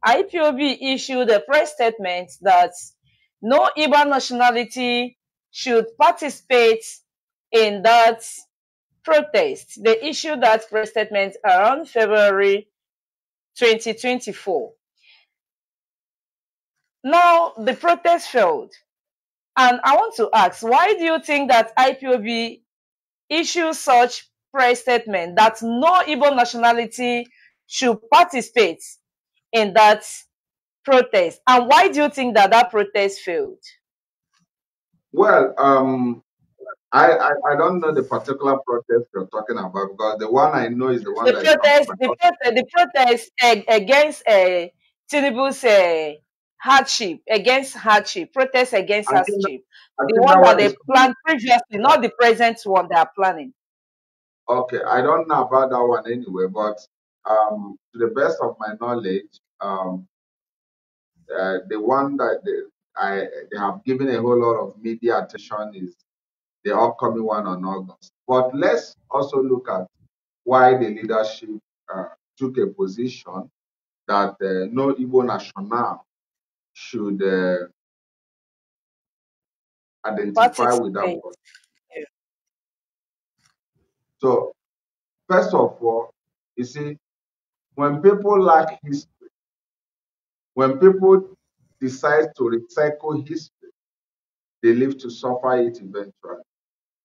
IPOB issued a press statement that no Igbo nationality should participate in that protest. They issued that press statement around February 2024. Now, the protest failed. And I want to ask, why do you think that IPOB issued such press statement that no Igbo nationality should participate in that protest? And why do you think that that protest failed? Well, I don't know the particular protest you're talking about, because the one I know is the one the protest against Tinubu's hardship, protest against hardship. The one that they planned previously, not the present one they are planning. Okay, I don't know about that one anyway, but to the best of my knowledge, the one that they have given a whole lot of media attention is the upcoming one on August. But let's also look at why the leadership took a position that no Igbo national should identify with that one. So, first of all, you see, when people lack history, when people decide to recycle history, they live to suffer it eventually.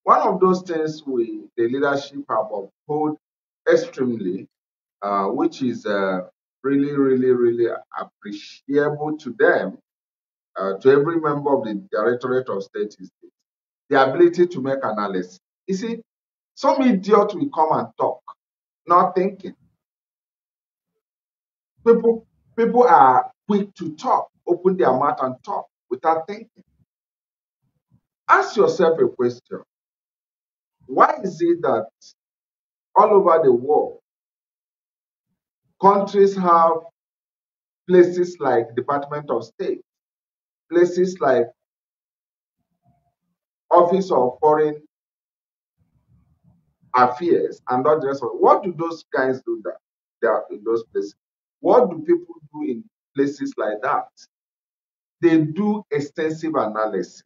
One of those things the leadership have upheld extremely, which is really, really, really appreciable to them, to every member of the Directorate of State, is the ability to make analysis. You see, some idiot will come and talk, not thinking. People are quick to talk, open their mouth and talk without thinking. Ask yourself a question. Why is it that all over the world, countries have places like Department of State, places like Office of Foreign Affairs and all the rest of it? What do those guys do that they are in those places? What do people do in places like that? They do extensive analysis.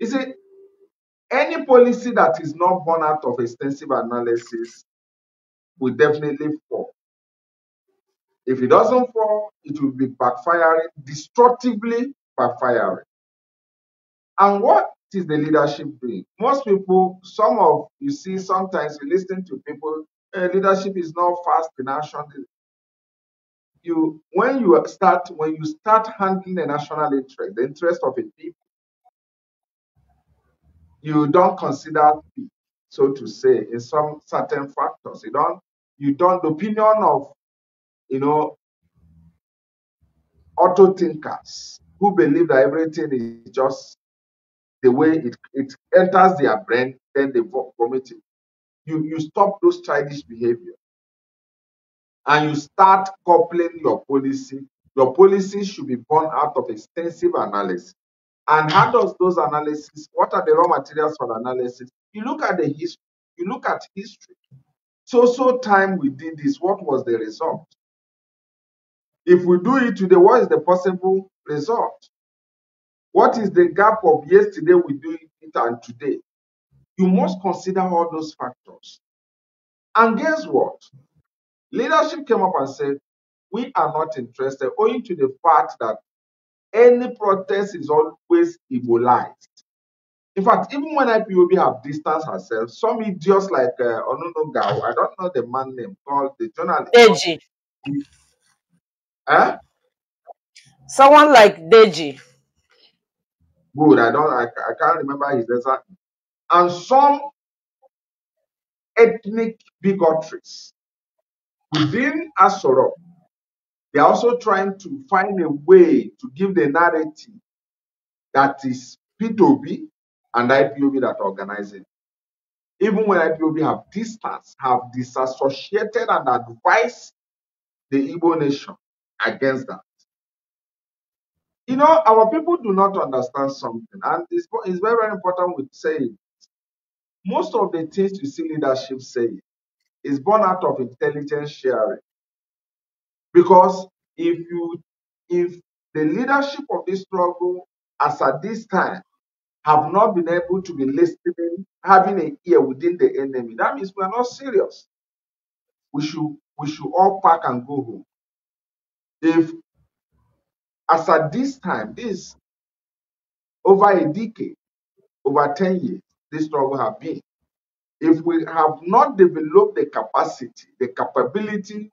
You see, any policy that is not born out of extensive analysis will definitely fall. If it doesn't fall, it will be backfiring, destructively backfiring. And what it is the leadership doing. Most people, you see, sometimes you listen to people, leadership is not fast in action. When you start handling the national interest, the interest of a people, you don't consider, so to say, in some certain factors. You don't. The opinion of, auto thinkers who believe that everything is just the way it enters their brain, then they vomit it. You stop those childish behavior. And you start coupling your policy. Your policy should be born out of extensive analysis. And how does those analysis, what are the raw materials for analysis? You look at the history. You look at history. So time we did this, what was the result? If we do it today, what is the possible result? What is the gap of yesterday we do it and today? You must consider all those factors. And guess what? Leadership came up and said, we are not interested, owing to the fact that any protest is always evilized. In fact, even when IPOB have distanced herself, some idiots like Onunogao, I don't know the man name, called the journalist. Deji. Huh? Someone like Deji. Good, I can't remember his exact name. And some ethnic bigotries within Asoro, they are also trying to find a way to give the narrative that is P2B and IPOB that organize it. Even when IPOB have distanced, have disassociated and advised the Igbo nation against that. Our people do not understand something, and it's very, very important with saying. Most of the things you see leadership saying is born out of intelligence sharing. Because if the leadership of this struggle, as at this time, have not been able to be listening, having an ear within the enemy, that means we are not serious. We should all pack and go home. As at this time, this over a decade, over 10 years, this struggle has been. If we have not developed the capacity, the capability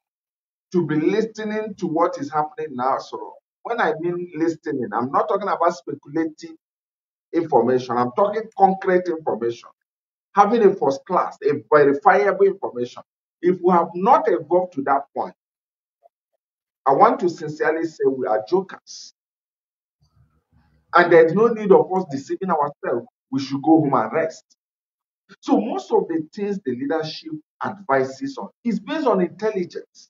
to be listening to what is happening now, so when I mean listening, I'm not talking about speculative information. I'm talking concrete information, having a first class, a verifiable information. If we have not evolved to that point, I want to sincerely say we are jokers. And there's no need of us deceiving ourselves. We should go home and rest. So most of the things the leadership advises on is based on intelligence.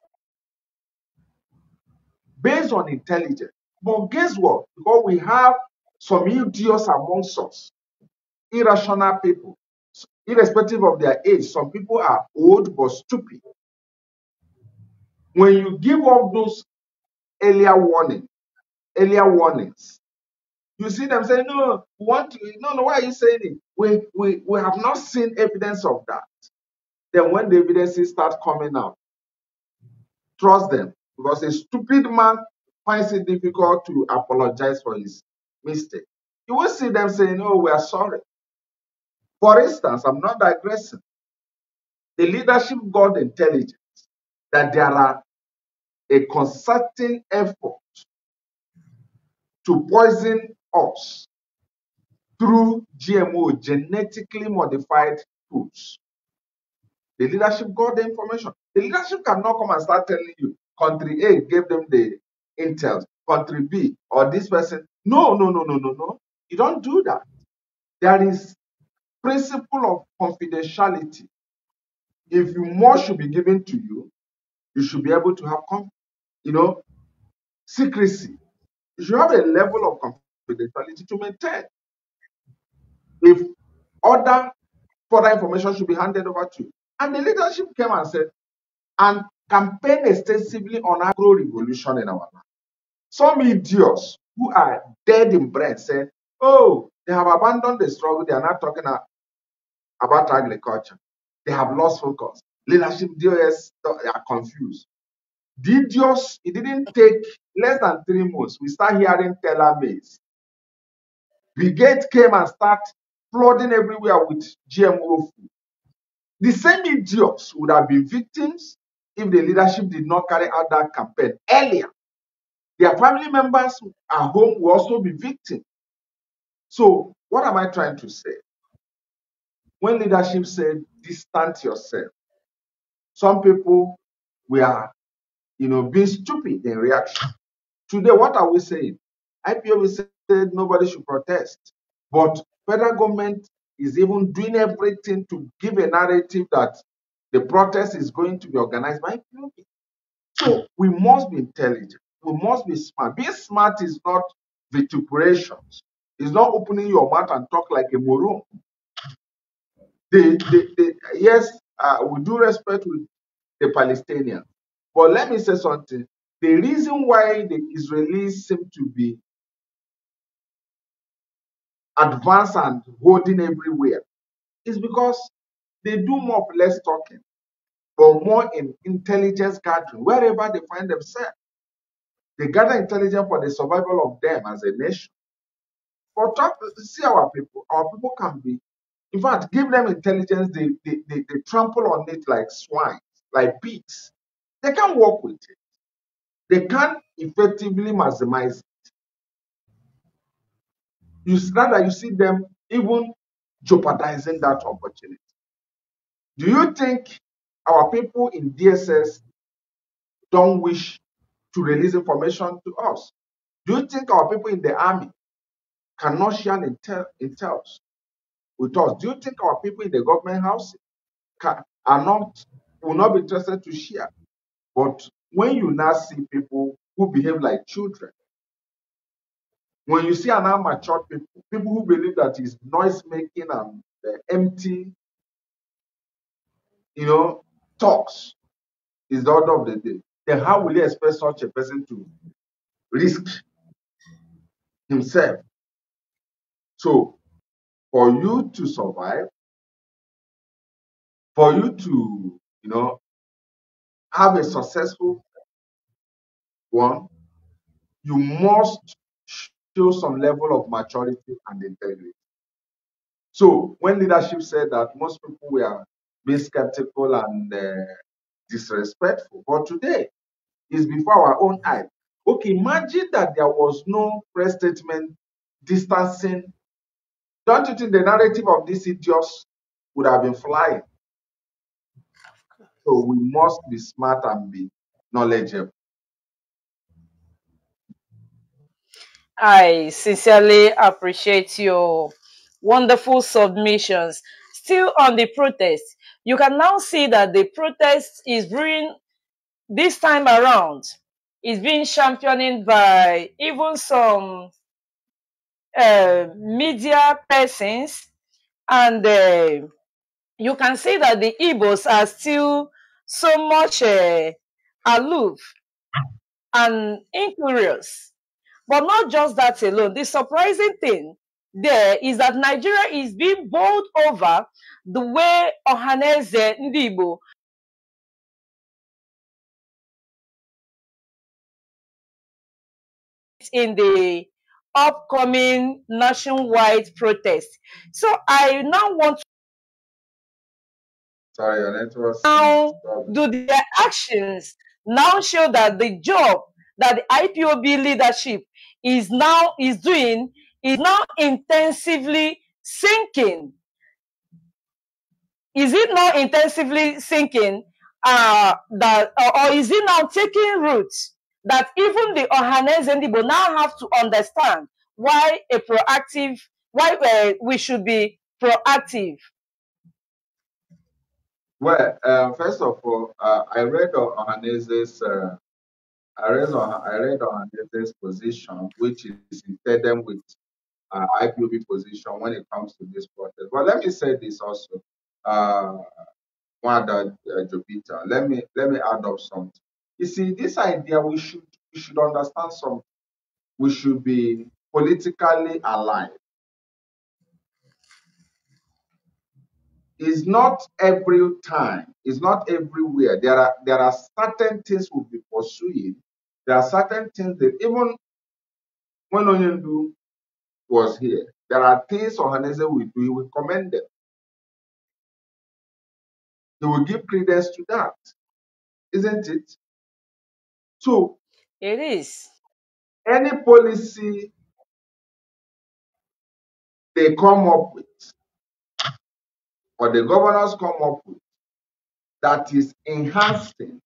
Based on intelligence. But guess what? Because we have some idiots amongst us, irrational people, irrespective of their age. Some people are old but stupid. When you give up those earlier warnings, you see them saying, no, why are you saying it? We have not seen evidence of that. Then when the evidences start coming out, trust them, because a stupid man finds it difficult to apologize for his mistake. You will see them saying, oh, we are sorry. For instance, I'm not digressing. The leadership got intelligence that there are a concerted effort to poison us through GMO, genetically modified foods. The leadership got the information. The leadership cannot come and start telling you, country A gave them the intel, country B, or this person. No. You don't do that. There is principle of confidentiality. If more should be given to you, you should be able to have, secrecy. You should have a level of confidentiality to maintain. If further information should be handed over to you. And the leadership came and said, and campaign extensively on agro-revolution in our land. Some idiots who are dead in brain said, oh, they have abandoned the struggle. They are not talking about agriculture. They have lost focus. Leadership DOS are confused. It didn't take less than 3 months. We start hearing teller maize. brigade came and started flooding everywhere with GMO food. The same idiots would have been victims if the leadership did not carry out that campaign earlier. Their family members at home will also be victims. So what am I trying to say? When leadership said, distance yourself, some people were, being stupid in reaction. Today, what are we saying? IPOB said nobody should protest, but federal government is even doing everything to give a narrative that the protest is going to be organized by IPOB. So we must be intelligent. We must be smart. Being smart is not vituperations. It's not opening your mouth and talk like a moron. We do respect with the Palestinians. But let me say something. The reason why the Israelis seem to be advanced and holding everywhere is because they do more of less talking, but more in intelligence gathering. Wherever they find themselves, they gather intelligence for the survival of them as a nation. But see our people can be, in fact, give them intelligence, they trample on it like swine, like pigs. They can't work with it. They can't effectively maximize it. You see them even jeopardizing that opportunity. Do you think our people in DSS don't wish to release information to us? Do you think our people in the army cannot share intel with us? Do you think our people in the government house will not be interested to share? But when you now see people who behave like children, when you see an amateur people who believe that is noise making and empty, talks is the order of the day, then how will you expect such a person to risk himself? So, for you to survive, for you to, have a successful one, you must show some level of maturity and integrity. So, when leadership said that, most people were being skeptical and disrespectful. But today, it's before our own eyes. Okay, imagine that there was no press statement distancing. Don't you think the narrative of these idiots would have been flying? So we must be smart and be knowledgeable. I sincerely appreciate your wonderful submissions. Still on the protest, you can now see that the protest is being, this time around, is being championed by even some media persons. And you can see that the Igbos are still so much aloof and incurious. But not just that alone. The surprising thing there is that Nigeria is being bowled over the way Ohanaeze Ndigbo in the upcoming nationwide protest. So I now want to do their actions now show that the job that the IPOB leadership is doing is now intensively sinking? Is it now intensively sinking? Or is it now taking root that even the Ohanaeze Ndigbo now have to understand why we should be proactive? Well, first of all, I read Ohaneze's position, which is in tandem with IPOB position when it comes to this protest. But let me say this also, Jupiter. Let me add up something. You see, this idea we should understand something. We should be politically aligned. It's not every time. It's not everywhere. There are certain things we'll be pursuing. There are certain things that even when Onyendu was here, There are things Ohanaeze will do, he will commend them. He will give credence to that. Isn't it? So, it is. Any policy they come up with, or the governors come up with, that is enhancing,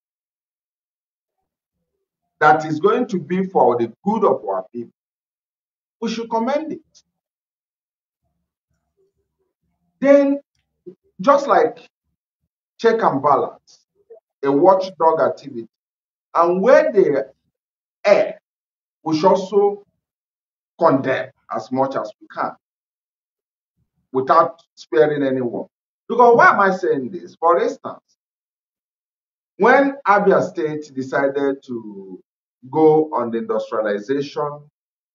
that is going to be for the good of our people, we should commend it. Then, just like check and balance, a watchdog activity, and where they err, we should also condemn as much as we can without sparing anyone. Because why am I saying this? For instance, when Abia State decided to go on the industrialization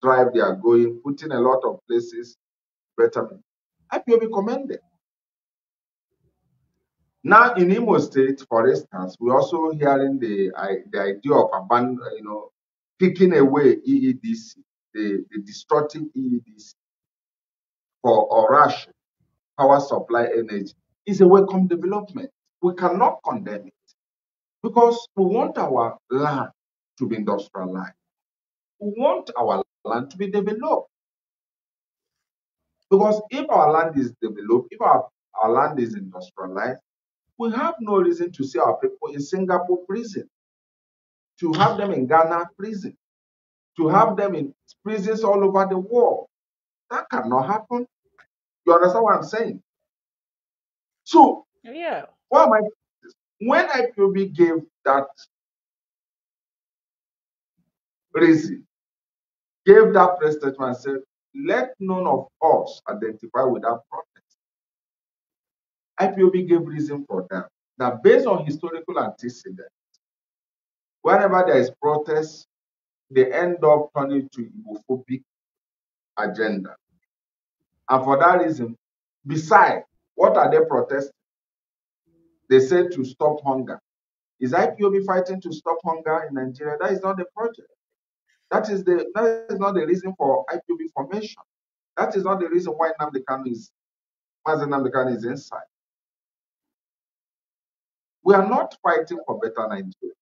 drive they are going, putting a lot of places betterment, IPOB commended. Now in Imo State, for instance, we're also hearing the idea of picking away EEDC, the destructive EEDC for Orashi power supply energy is a welcome development. We cannot condemn it because we want our land to be industrialized. We want our land to be developed. Because if our land is developed, if our land is industrialized, we have no reason to see our people in Singapore prison, to have them in Ghana prison, to have them in prisons all over the world. That cannot happen. You understand what I'm saying? So, yeah. When IPOB gave that reason, gave that press statement and said, let none of us identify with that protest. IPOB gave reason for that. That based on historical antecedents, whenever there is protest, they end up turning to homophobic agenda. And for that reason, besides, what are they protesting? They say to stop hunger. Is IPOB fighting to stop hunger in Nigeria? That is not the project. That is not the reason for IPOB formation. That is not the reason why Mazi Nnamdi Kanu is inside. We are not fighting for better Nigeria.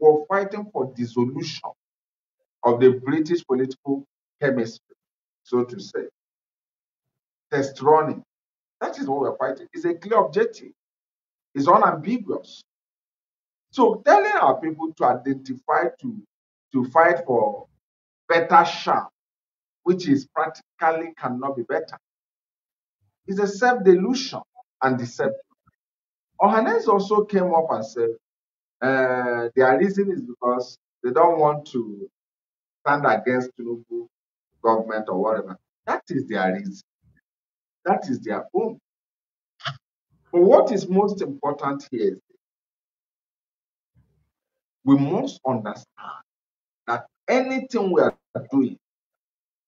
We are fighting for dissolution of the British political chemistry, so to say. Test running. That is what we're fighting. It's a clear objective. It's unambiguous. So telling our people to identify, to fight for better sham, which is practically cannot be better, is a self-delusion and deception. Ohanaeze also came up and said, their reason is because they don't want to stand against Tinubu government or whatever. That is their reason. That is their own. But what is most important here is this. We must understand that anything we are doing,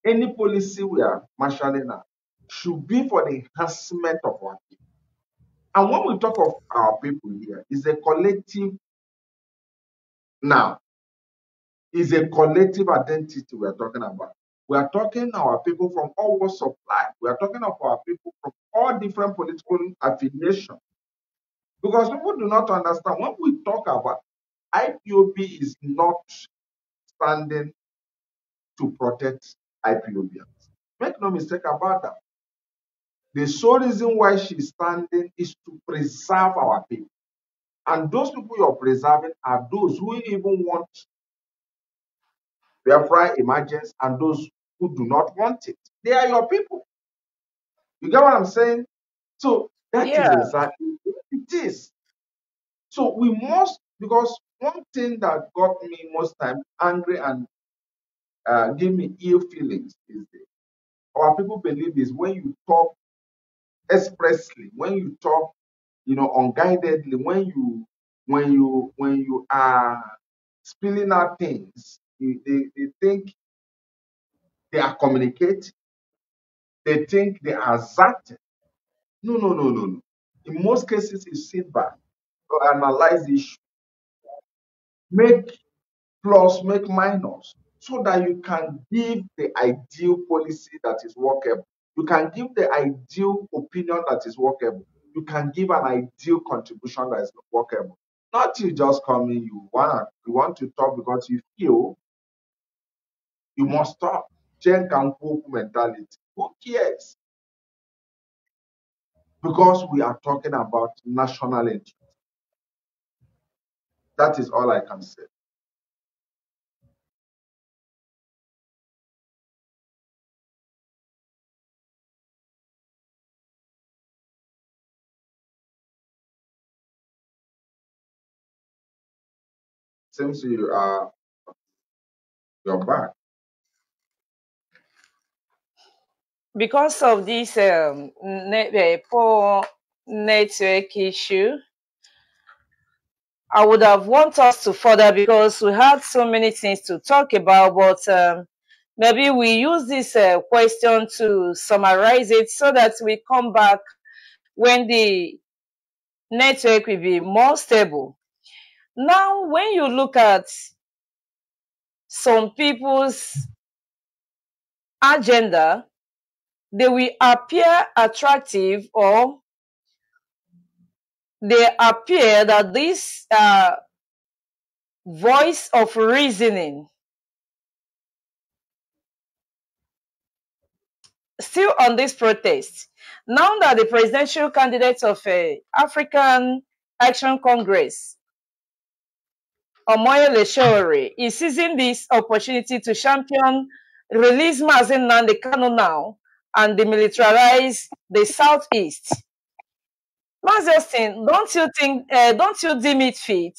any policy we are marshalling out, should be for the enhancement of our people. And when we talk of our people here, it's a collective now. It's a collective identity we are talking about. We are talking our people from all walks of life. We are talking of our people from all different political affiliations. Because people do not understand, when we talk about IPOB is not standing to protect IPOBians. Make no mistake about that. The sole reason why she is standing is to preserve our people. And those people you are preserving are those who even want Biafra emergence and those who do not want it. They are your people. You get what I'm saying? So that is exactly what it is. So we must, because one thing that got me most times angry and gave me ill feelings is that our people believe is when you talk expressly, when you talk, unguidedly, when you are spilling out things, they think they are communicating. They think they are exerting. No. In most cases, you sit back or analyze the issue. Make plus, make minus, so that you can give the ideal policy that is workable. You can give the ideal opinion that is workable. You can give an ideal contribution that is workable. Not you just coming, you want to talk because you feel you must talk. Change and hope mentality. Who cares? Because we are talking about national interest. That is all I can say. Since you are, you're back. Because of this poor network issue, I would have wanted us to further because we had so many things to talk about, but maybe we use this question to summarize it so that we come back when the network will be more stable. Now, when you look at some people's agenda, they will appear attractive, or they appear that this voice of reasoning still on this protest. Now that the presidential candidate of African Action Congress, Omoyele Sowore, is seizing this opportunity to champion release Mazi Nnamdi Kanu now and demilitarize the southeast. Mazi Austin, don't you think? Don't you deem it fit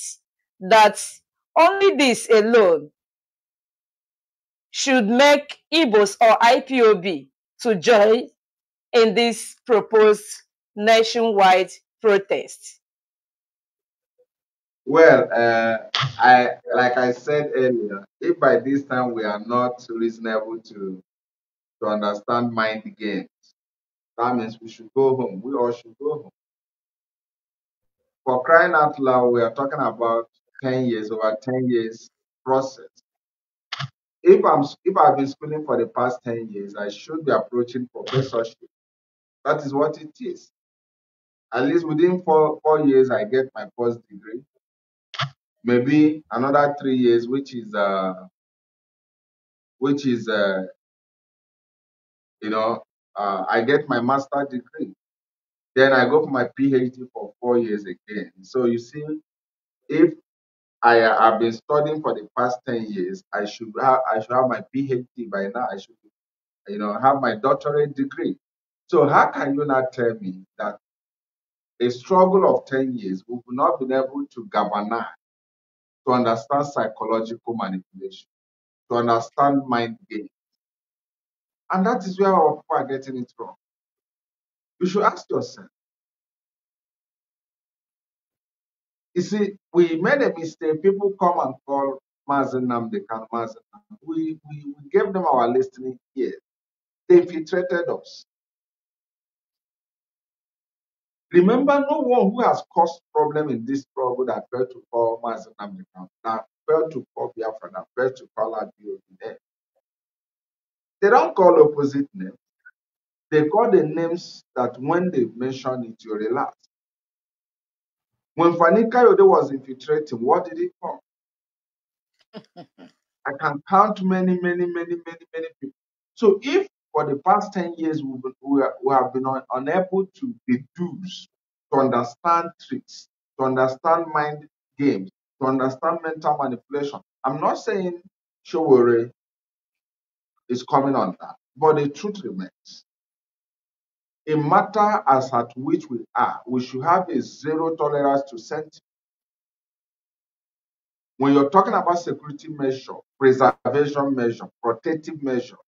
that only this alone should make Igbos or IPOB to join in this proposed nationwide protest? Well, like I said earlier, if by this time we are not reasonable to understand mind games, that means we should go home. We all should go home. For crying out loud, we are talking about 10 years, over 10 years process. If I've been schooling for the past 10 years, I should be approaching professorship. That is what it is. At least within four years, I get my first degree. Maybe another 3 years, which is I get my master's degree. Then I go for my PhD for 4 years again. So you see, if I have been studying for the past 10 years, I should have my PhD by now. I should, have my doctorate degree. So how can you not tell me that a struggle of 10 years we will not be able to galvanize? To understand psychological manipulation, to understand mind games. And that is where our people are getting it wrong. You should ask yourself. You see, we made a mistake. People come and call Mazi Nnamdi Kanu, Mazi Nnamdi. We gave them our listening ears. They infiltrated us. Remember, no one who has caused problem in this struggle that failed to call Mazi Nnamdi Kanu, that failed to call Biafra, that failed to call IPOB name. They don't call opposite names. They call the names that when they mention it, you relax. When Fani Kayode was infiltrating, what did he call? I can count many people. So if for the past 10 years, we have been unable to deduce, to understand tricks, to understand mind games, to understand mental manipulation. I'm not saying Sowore is coming on that, but the truth remains. A matter as at which we are, we should have a zero tolerance to sentiment. When you're talking about security measures, preservation measures, protective measures,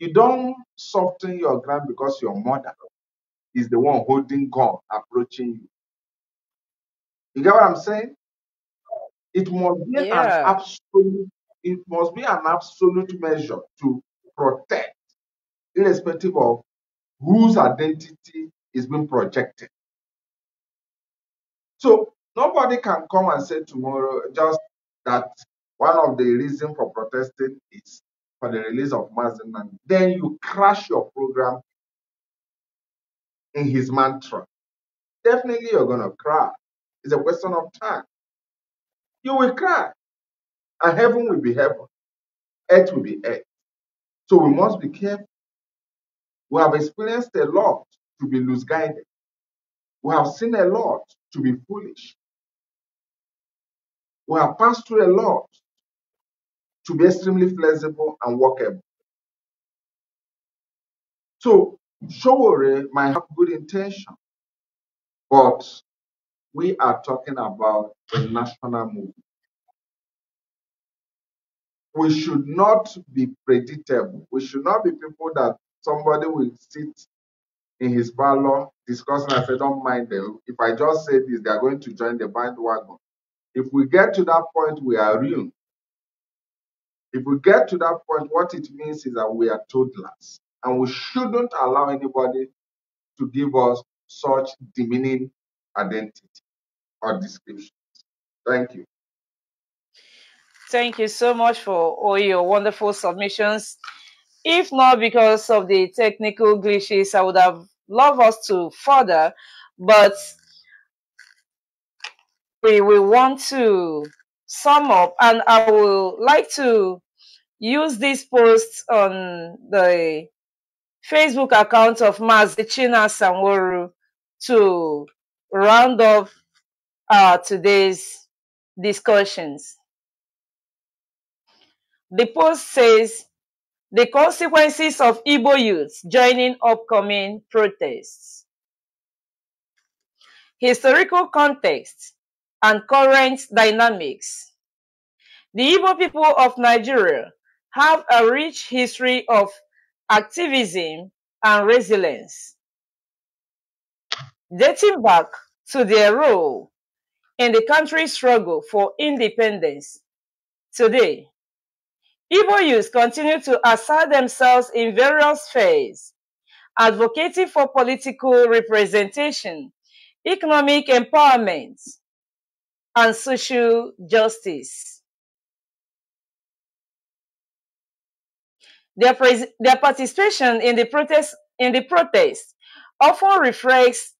you don't soften your ground because your mother is the one holding gun approaching you. You get what I'm saying? It must be an absolute measure to protect, irrespective of whose identity is being projected. So nobody can come and say tomorrow just that one of the reasons for protesting is for the release of Mazi Nnamdi, then you crash your program in his mantra. Definitely you're going to cry. It's a question of time. You will cry. And heaven will be heaven. Earth will be earth. So we must be careful. We have experienced a lot to be loose-guided. We have seen a lot to be foolish. We have passed through a lot to be extremely flexible and workable. So, Sowore might have good intention, but we are talking about a national movement. We should not be predictable. We should not be people that somebody will sit in his parlor discussing and say, don't mind them. If I just say this, they are going to join the bandwagon. If we get to that point, we are ruined. If we get to that point, what it means is that we are toddlers, and we shouldn't allow anybody to give us such demeaning identity or descriptions. Thank you. Thank you so much for all your wonderful submissions. If not because of the technical glitches, I would have loved us to further, but we will want to sum up, and I will like to use this post on the Facebook account of Mazi Chinasawuru to round up today's discussions. The post says, the consequences of Igbo youths joining upcoming protests. Historical context and current dynamics. The Igbo people of Nigeria have a rich history of activism and resilience, dating back to their role in the country's struggle for independence. Today, Igbo youths continue to assert themselves in various spheres, advocating for political representation, economic empowerment, and social justice. Their participation in the protest often reflects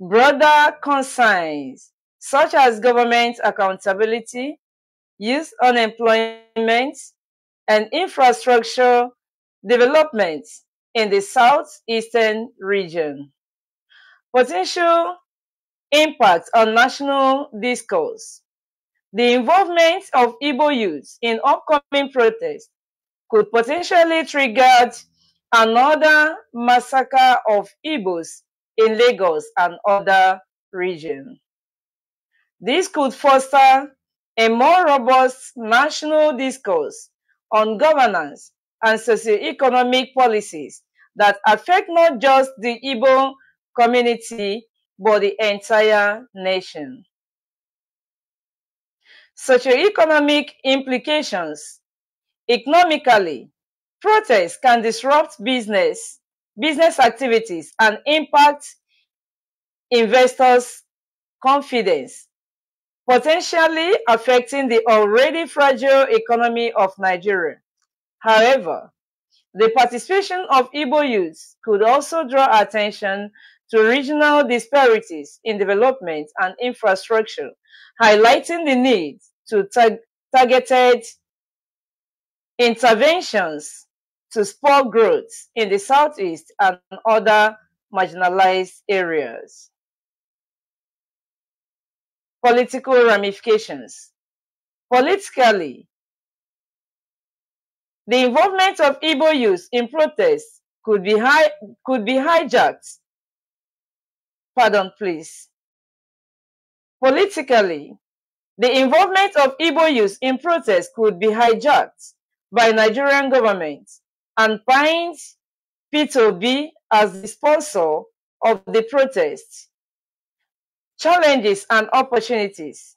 broader concerns such as government accountability, youth unemployment, and infrastructure development in the southeastern region. Potential impact on national discourse. The involvement of Igbo youth in upcoming protests could potentially trigger another massacre of Igbos in Lagos and other regions. This could foster a more robust national discourse on governance and socioeconomic policies that affect not just the Igbo community, but the entire nation. Socioeconomic implications. Economically, protests can disrupt business activities and impact investors' confidence, potentially affecting the already fragile economy of Nigeria. However, the participation of Igbo youths could also draw attention to regional disparities in development and infrastructure, highlighting the need to targeted interventions to spur growth in the southeast and other marginalized areas. Political ramifications. Politically, the involvement of Igbo youth in protests could be hijacked. Pardon, please. Politically, the involvement of Igbo youth in protests could be hijacked by Nigerian government and finds Peter Obi as the sponsor of the protest. Challenges and opportunities.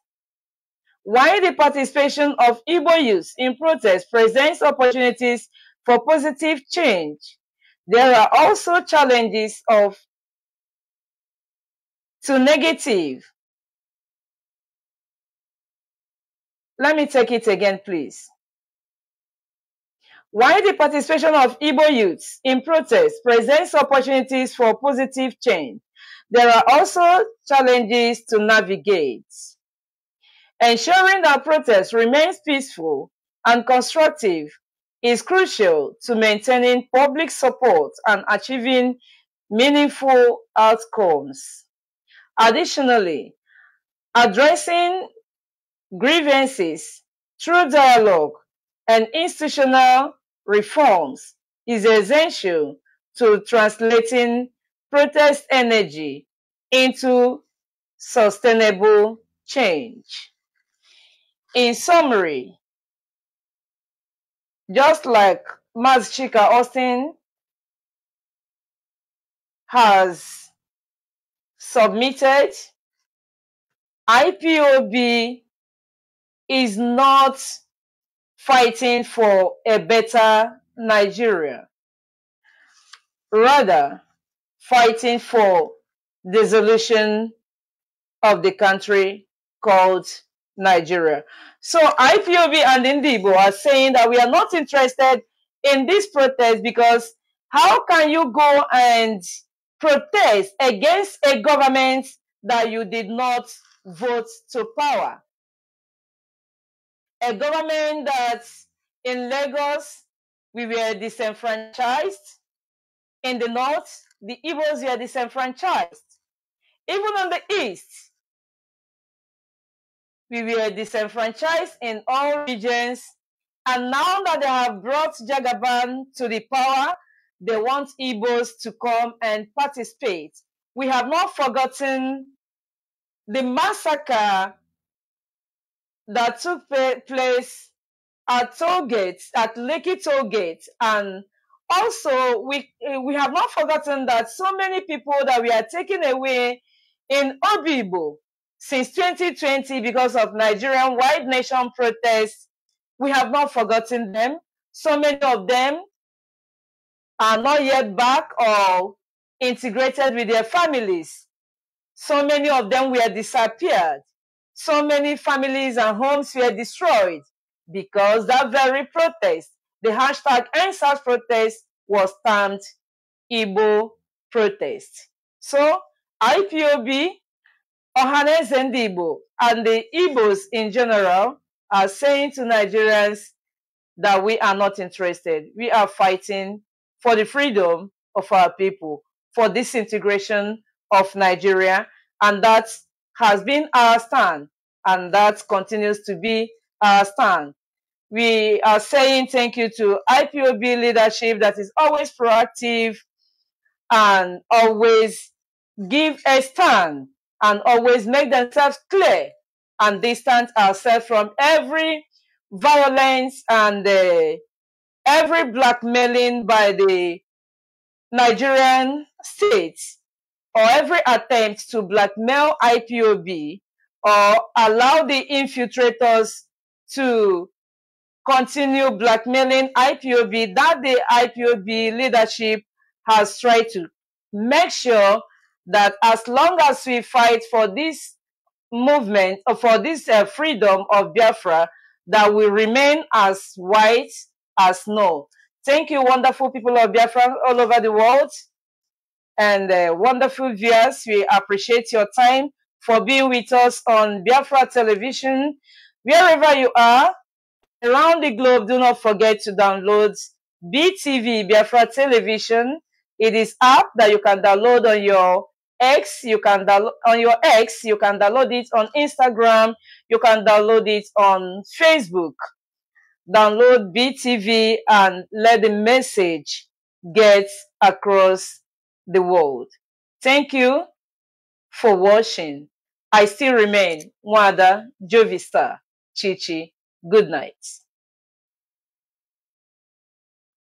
While the participation of Igbo youth in protests presents opportunities for positive change, there are also challenges to negative. Let me take it again, please. While the participation of Igbo youths in protests presents opportunities for positive change, there are also challenges to navigate. Ensuring that protest remains peaceful and constructive is crucial to maintaining public support and achieving meaningful outcomes. Additionally, addressing grievances through dialogue and institutional reforms is essential to translating protest energy into sustainable change. In summary, just like Mazi Austin has submitted, IPOB is not fighting for a better Nigeria, rather fighting for dissolution of the country called Nigeria. So IPOB and Ndigbo are saying that we are not interested in this protest, because how can you go and protest against a government that you did not vote to power? A government that in Lagos, we were disenfranchised. In the north, the Igbos were disenfranchised. Even on the east, we were disenfranchised in all regions, and now that they have brought Jagaban to the power, they want Igbos to come and participate. We have not forgotten the massacre that took place at toll gates, at Lekki toll gate, and also we have not forgotten that so many people that we are taking away in Obigbo since 2020 because of Nigerian wide nation protests. We have not forgotten them. So many of them are not yet back or integrated with their families. So many of them were disappeared. So many families and homes were destroyed because that very protest, the hashtag NSAT protest, was termed Igbo protest. So IPOB, Ohanaeze Ndigbo, and the Igbos in general are saying to Nigerians that we are not interested. We are fighting for the freedom of our people, for disintegration of Nigeria, and that has been our stand, and that continues to be our stand. We are saying thank you to IPOB leadership that is always proactive and always give a stand and always make themselves clear and distance ourselves from every violence and every blackmailing by the Nigerian state, or every attempt to blackmail IPOB or allow the infiltrators to continue blackmailing IPOB, that the IPOB leadership has tried to make sure that as long as we fight for this movement, for this freedom of Biafra, that we remain as white as snow. Thank you, wonderful people of Biafra all over the world, and wonderful viewers. We appreciate your time for being with us on Biafra Television. Wherever you are around the globe, do not forget to download BTV, Biafra Television. It is app that you can download on your X, you can download it on Instagram, you can download it on Facebook. Download BTV and let the message get across the world. Thank you for watching. I still remain Nwada Jovista Chichi. Good night.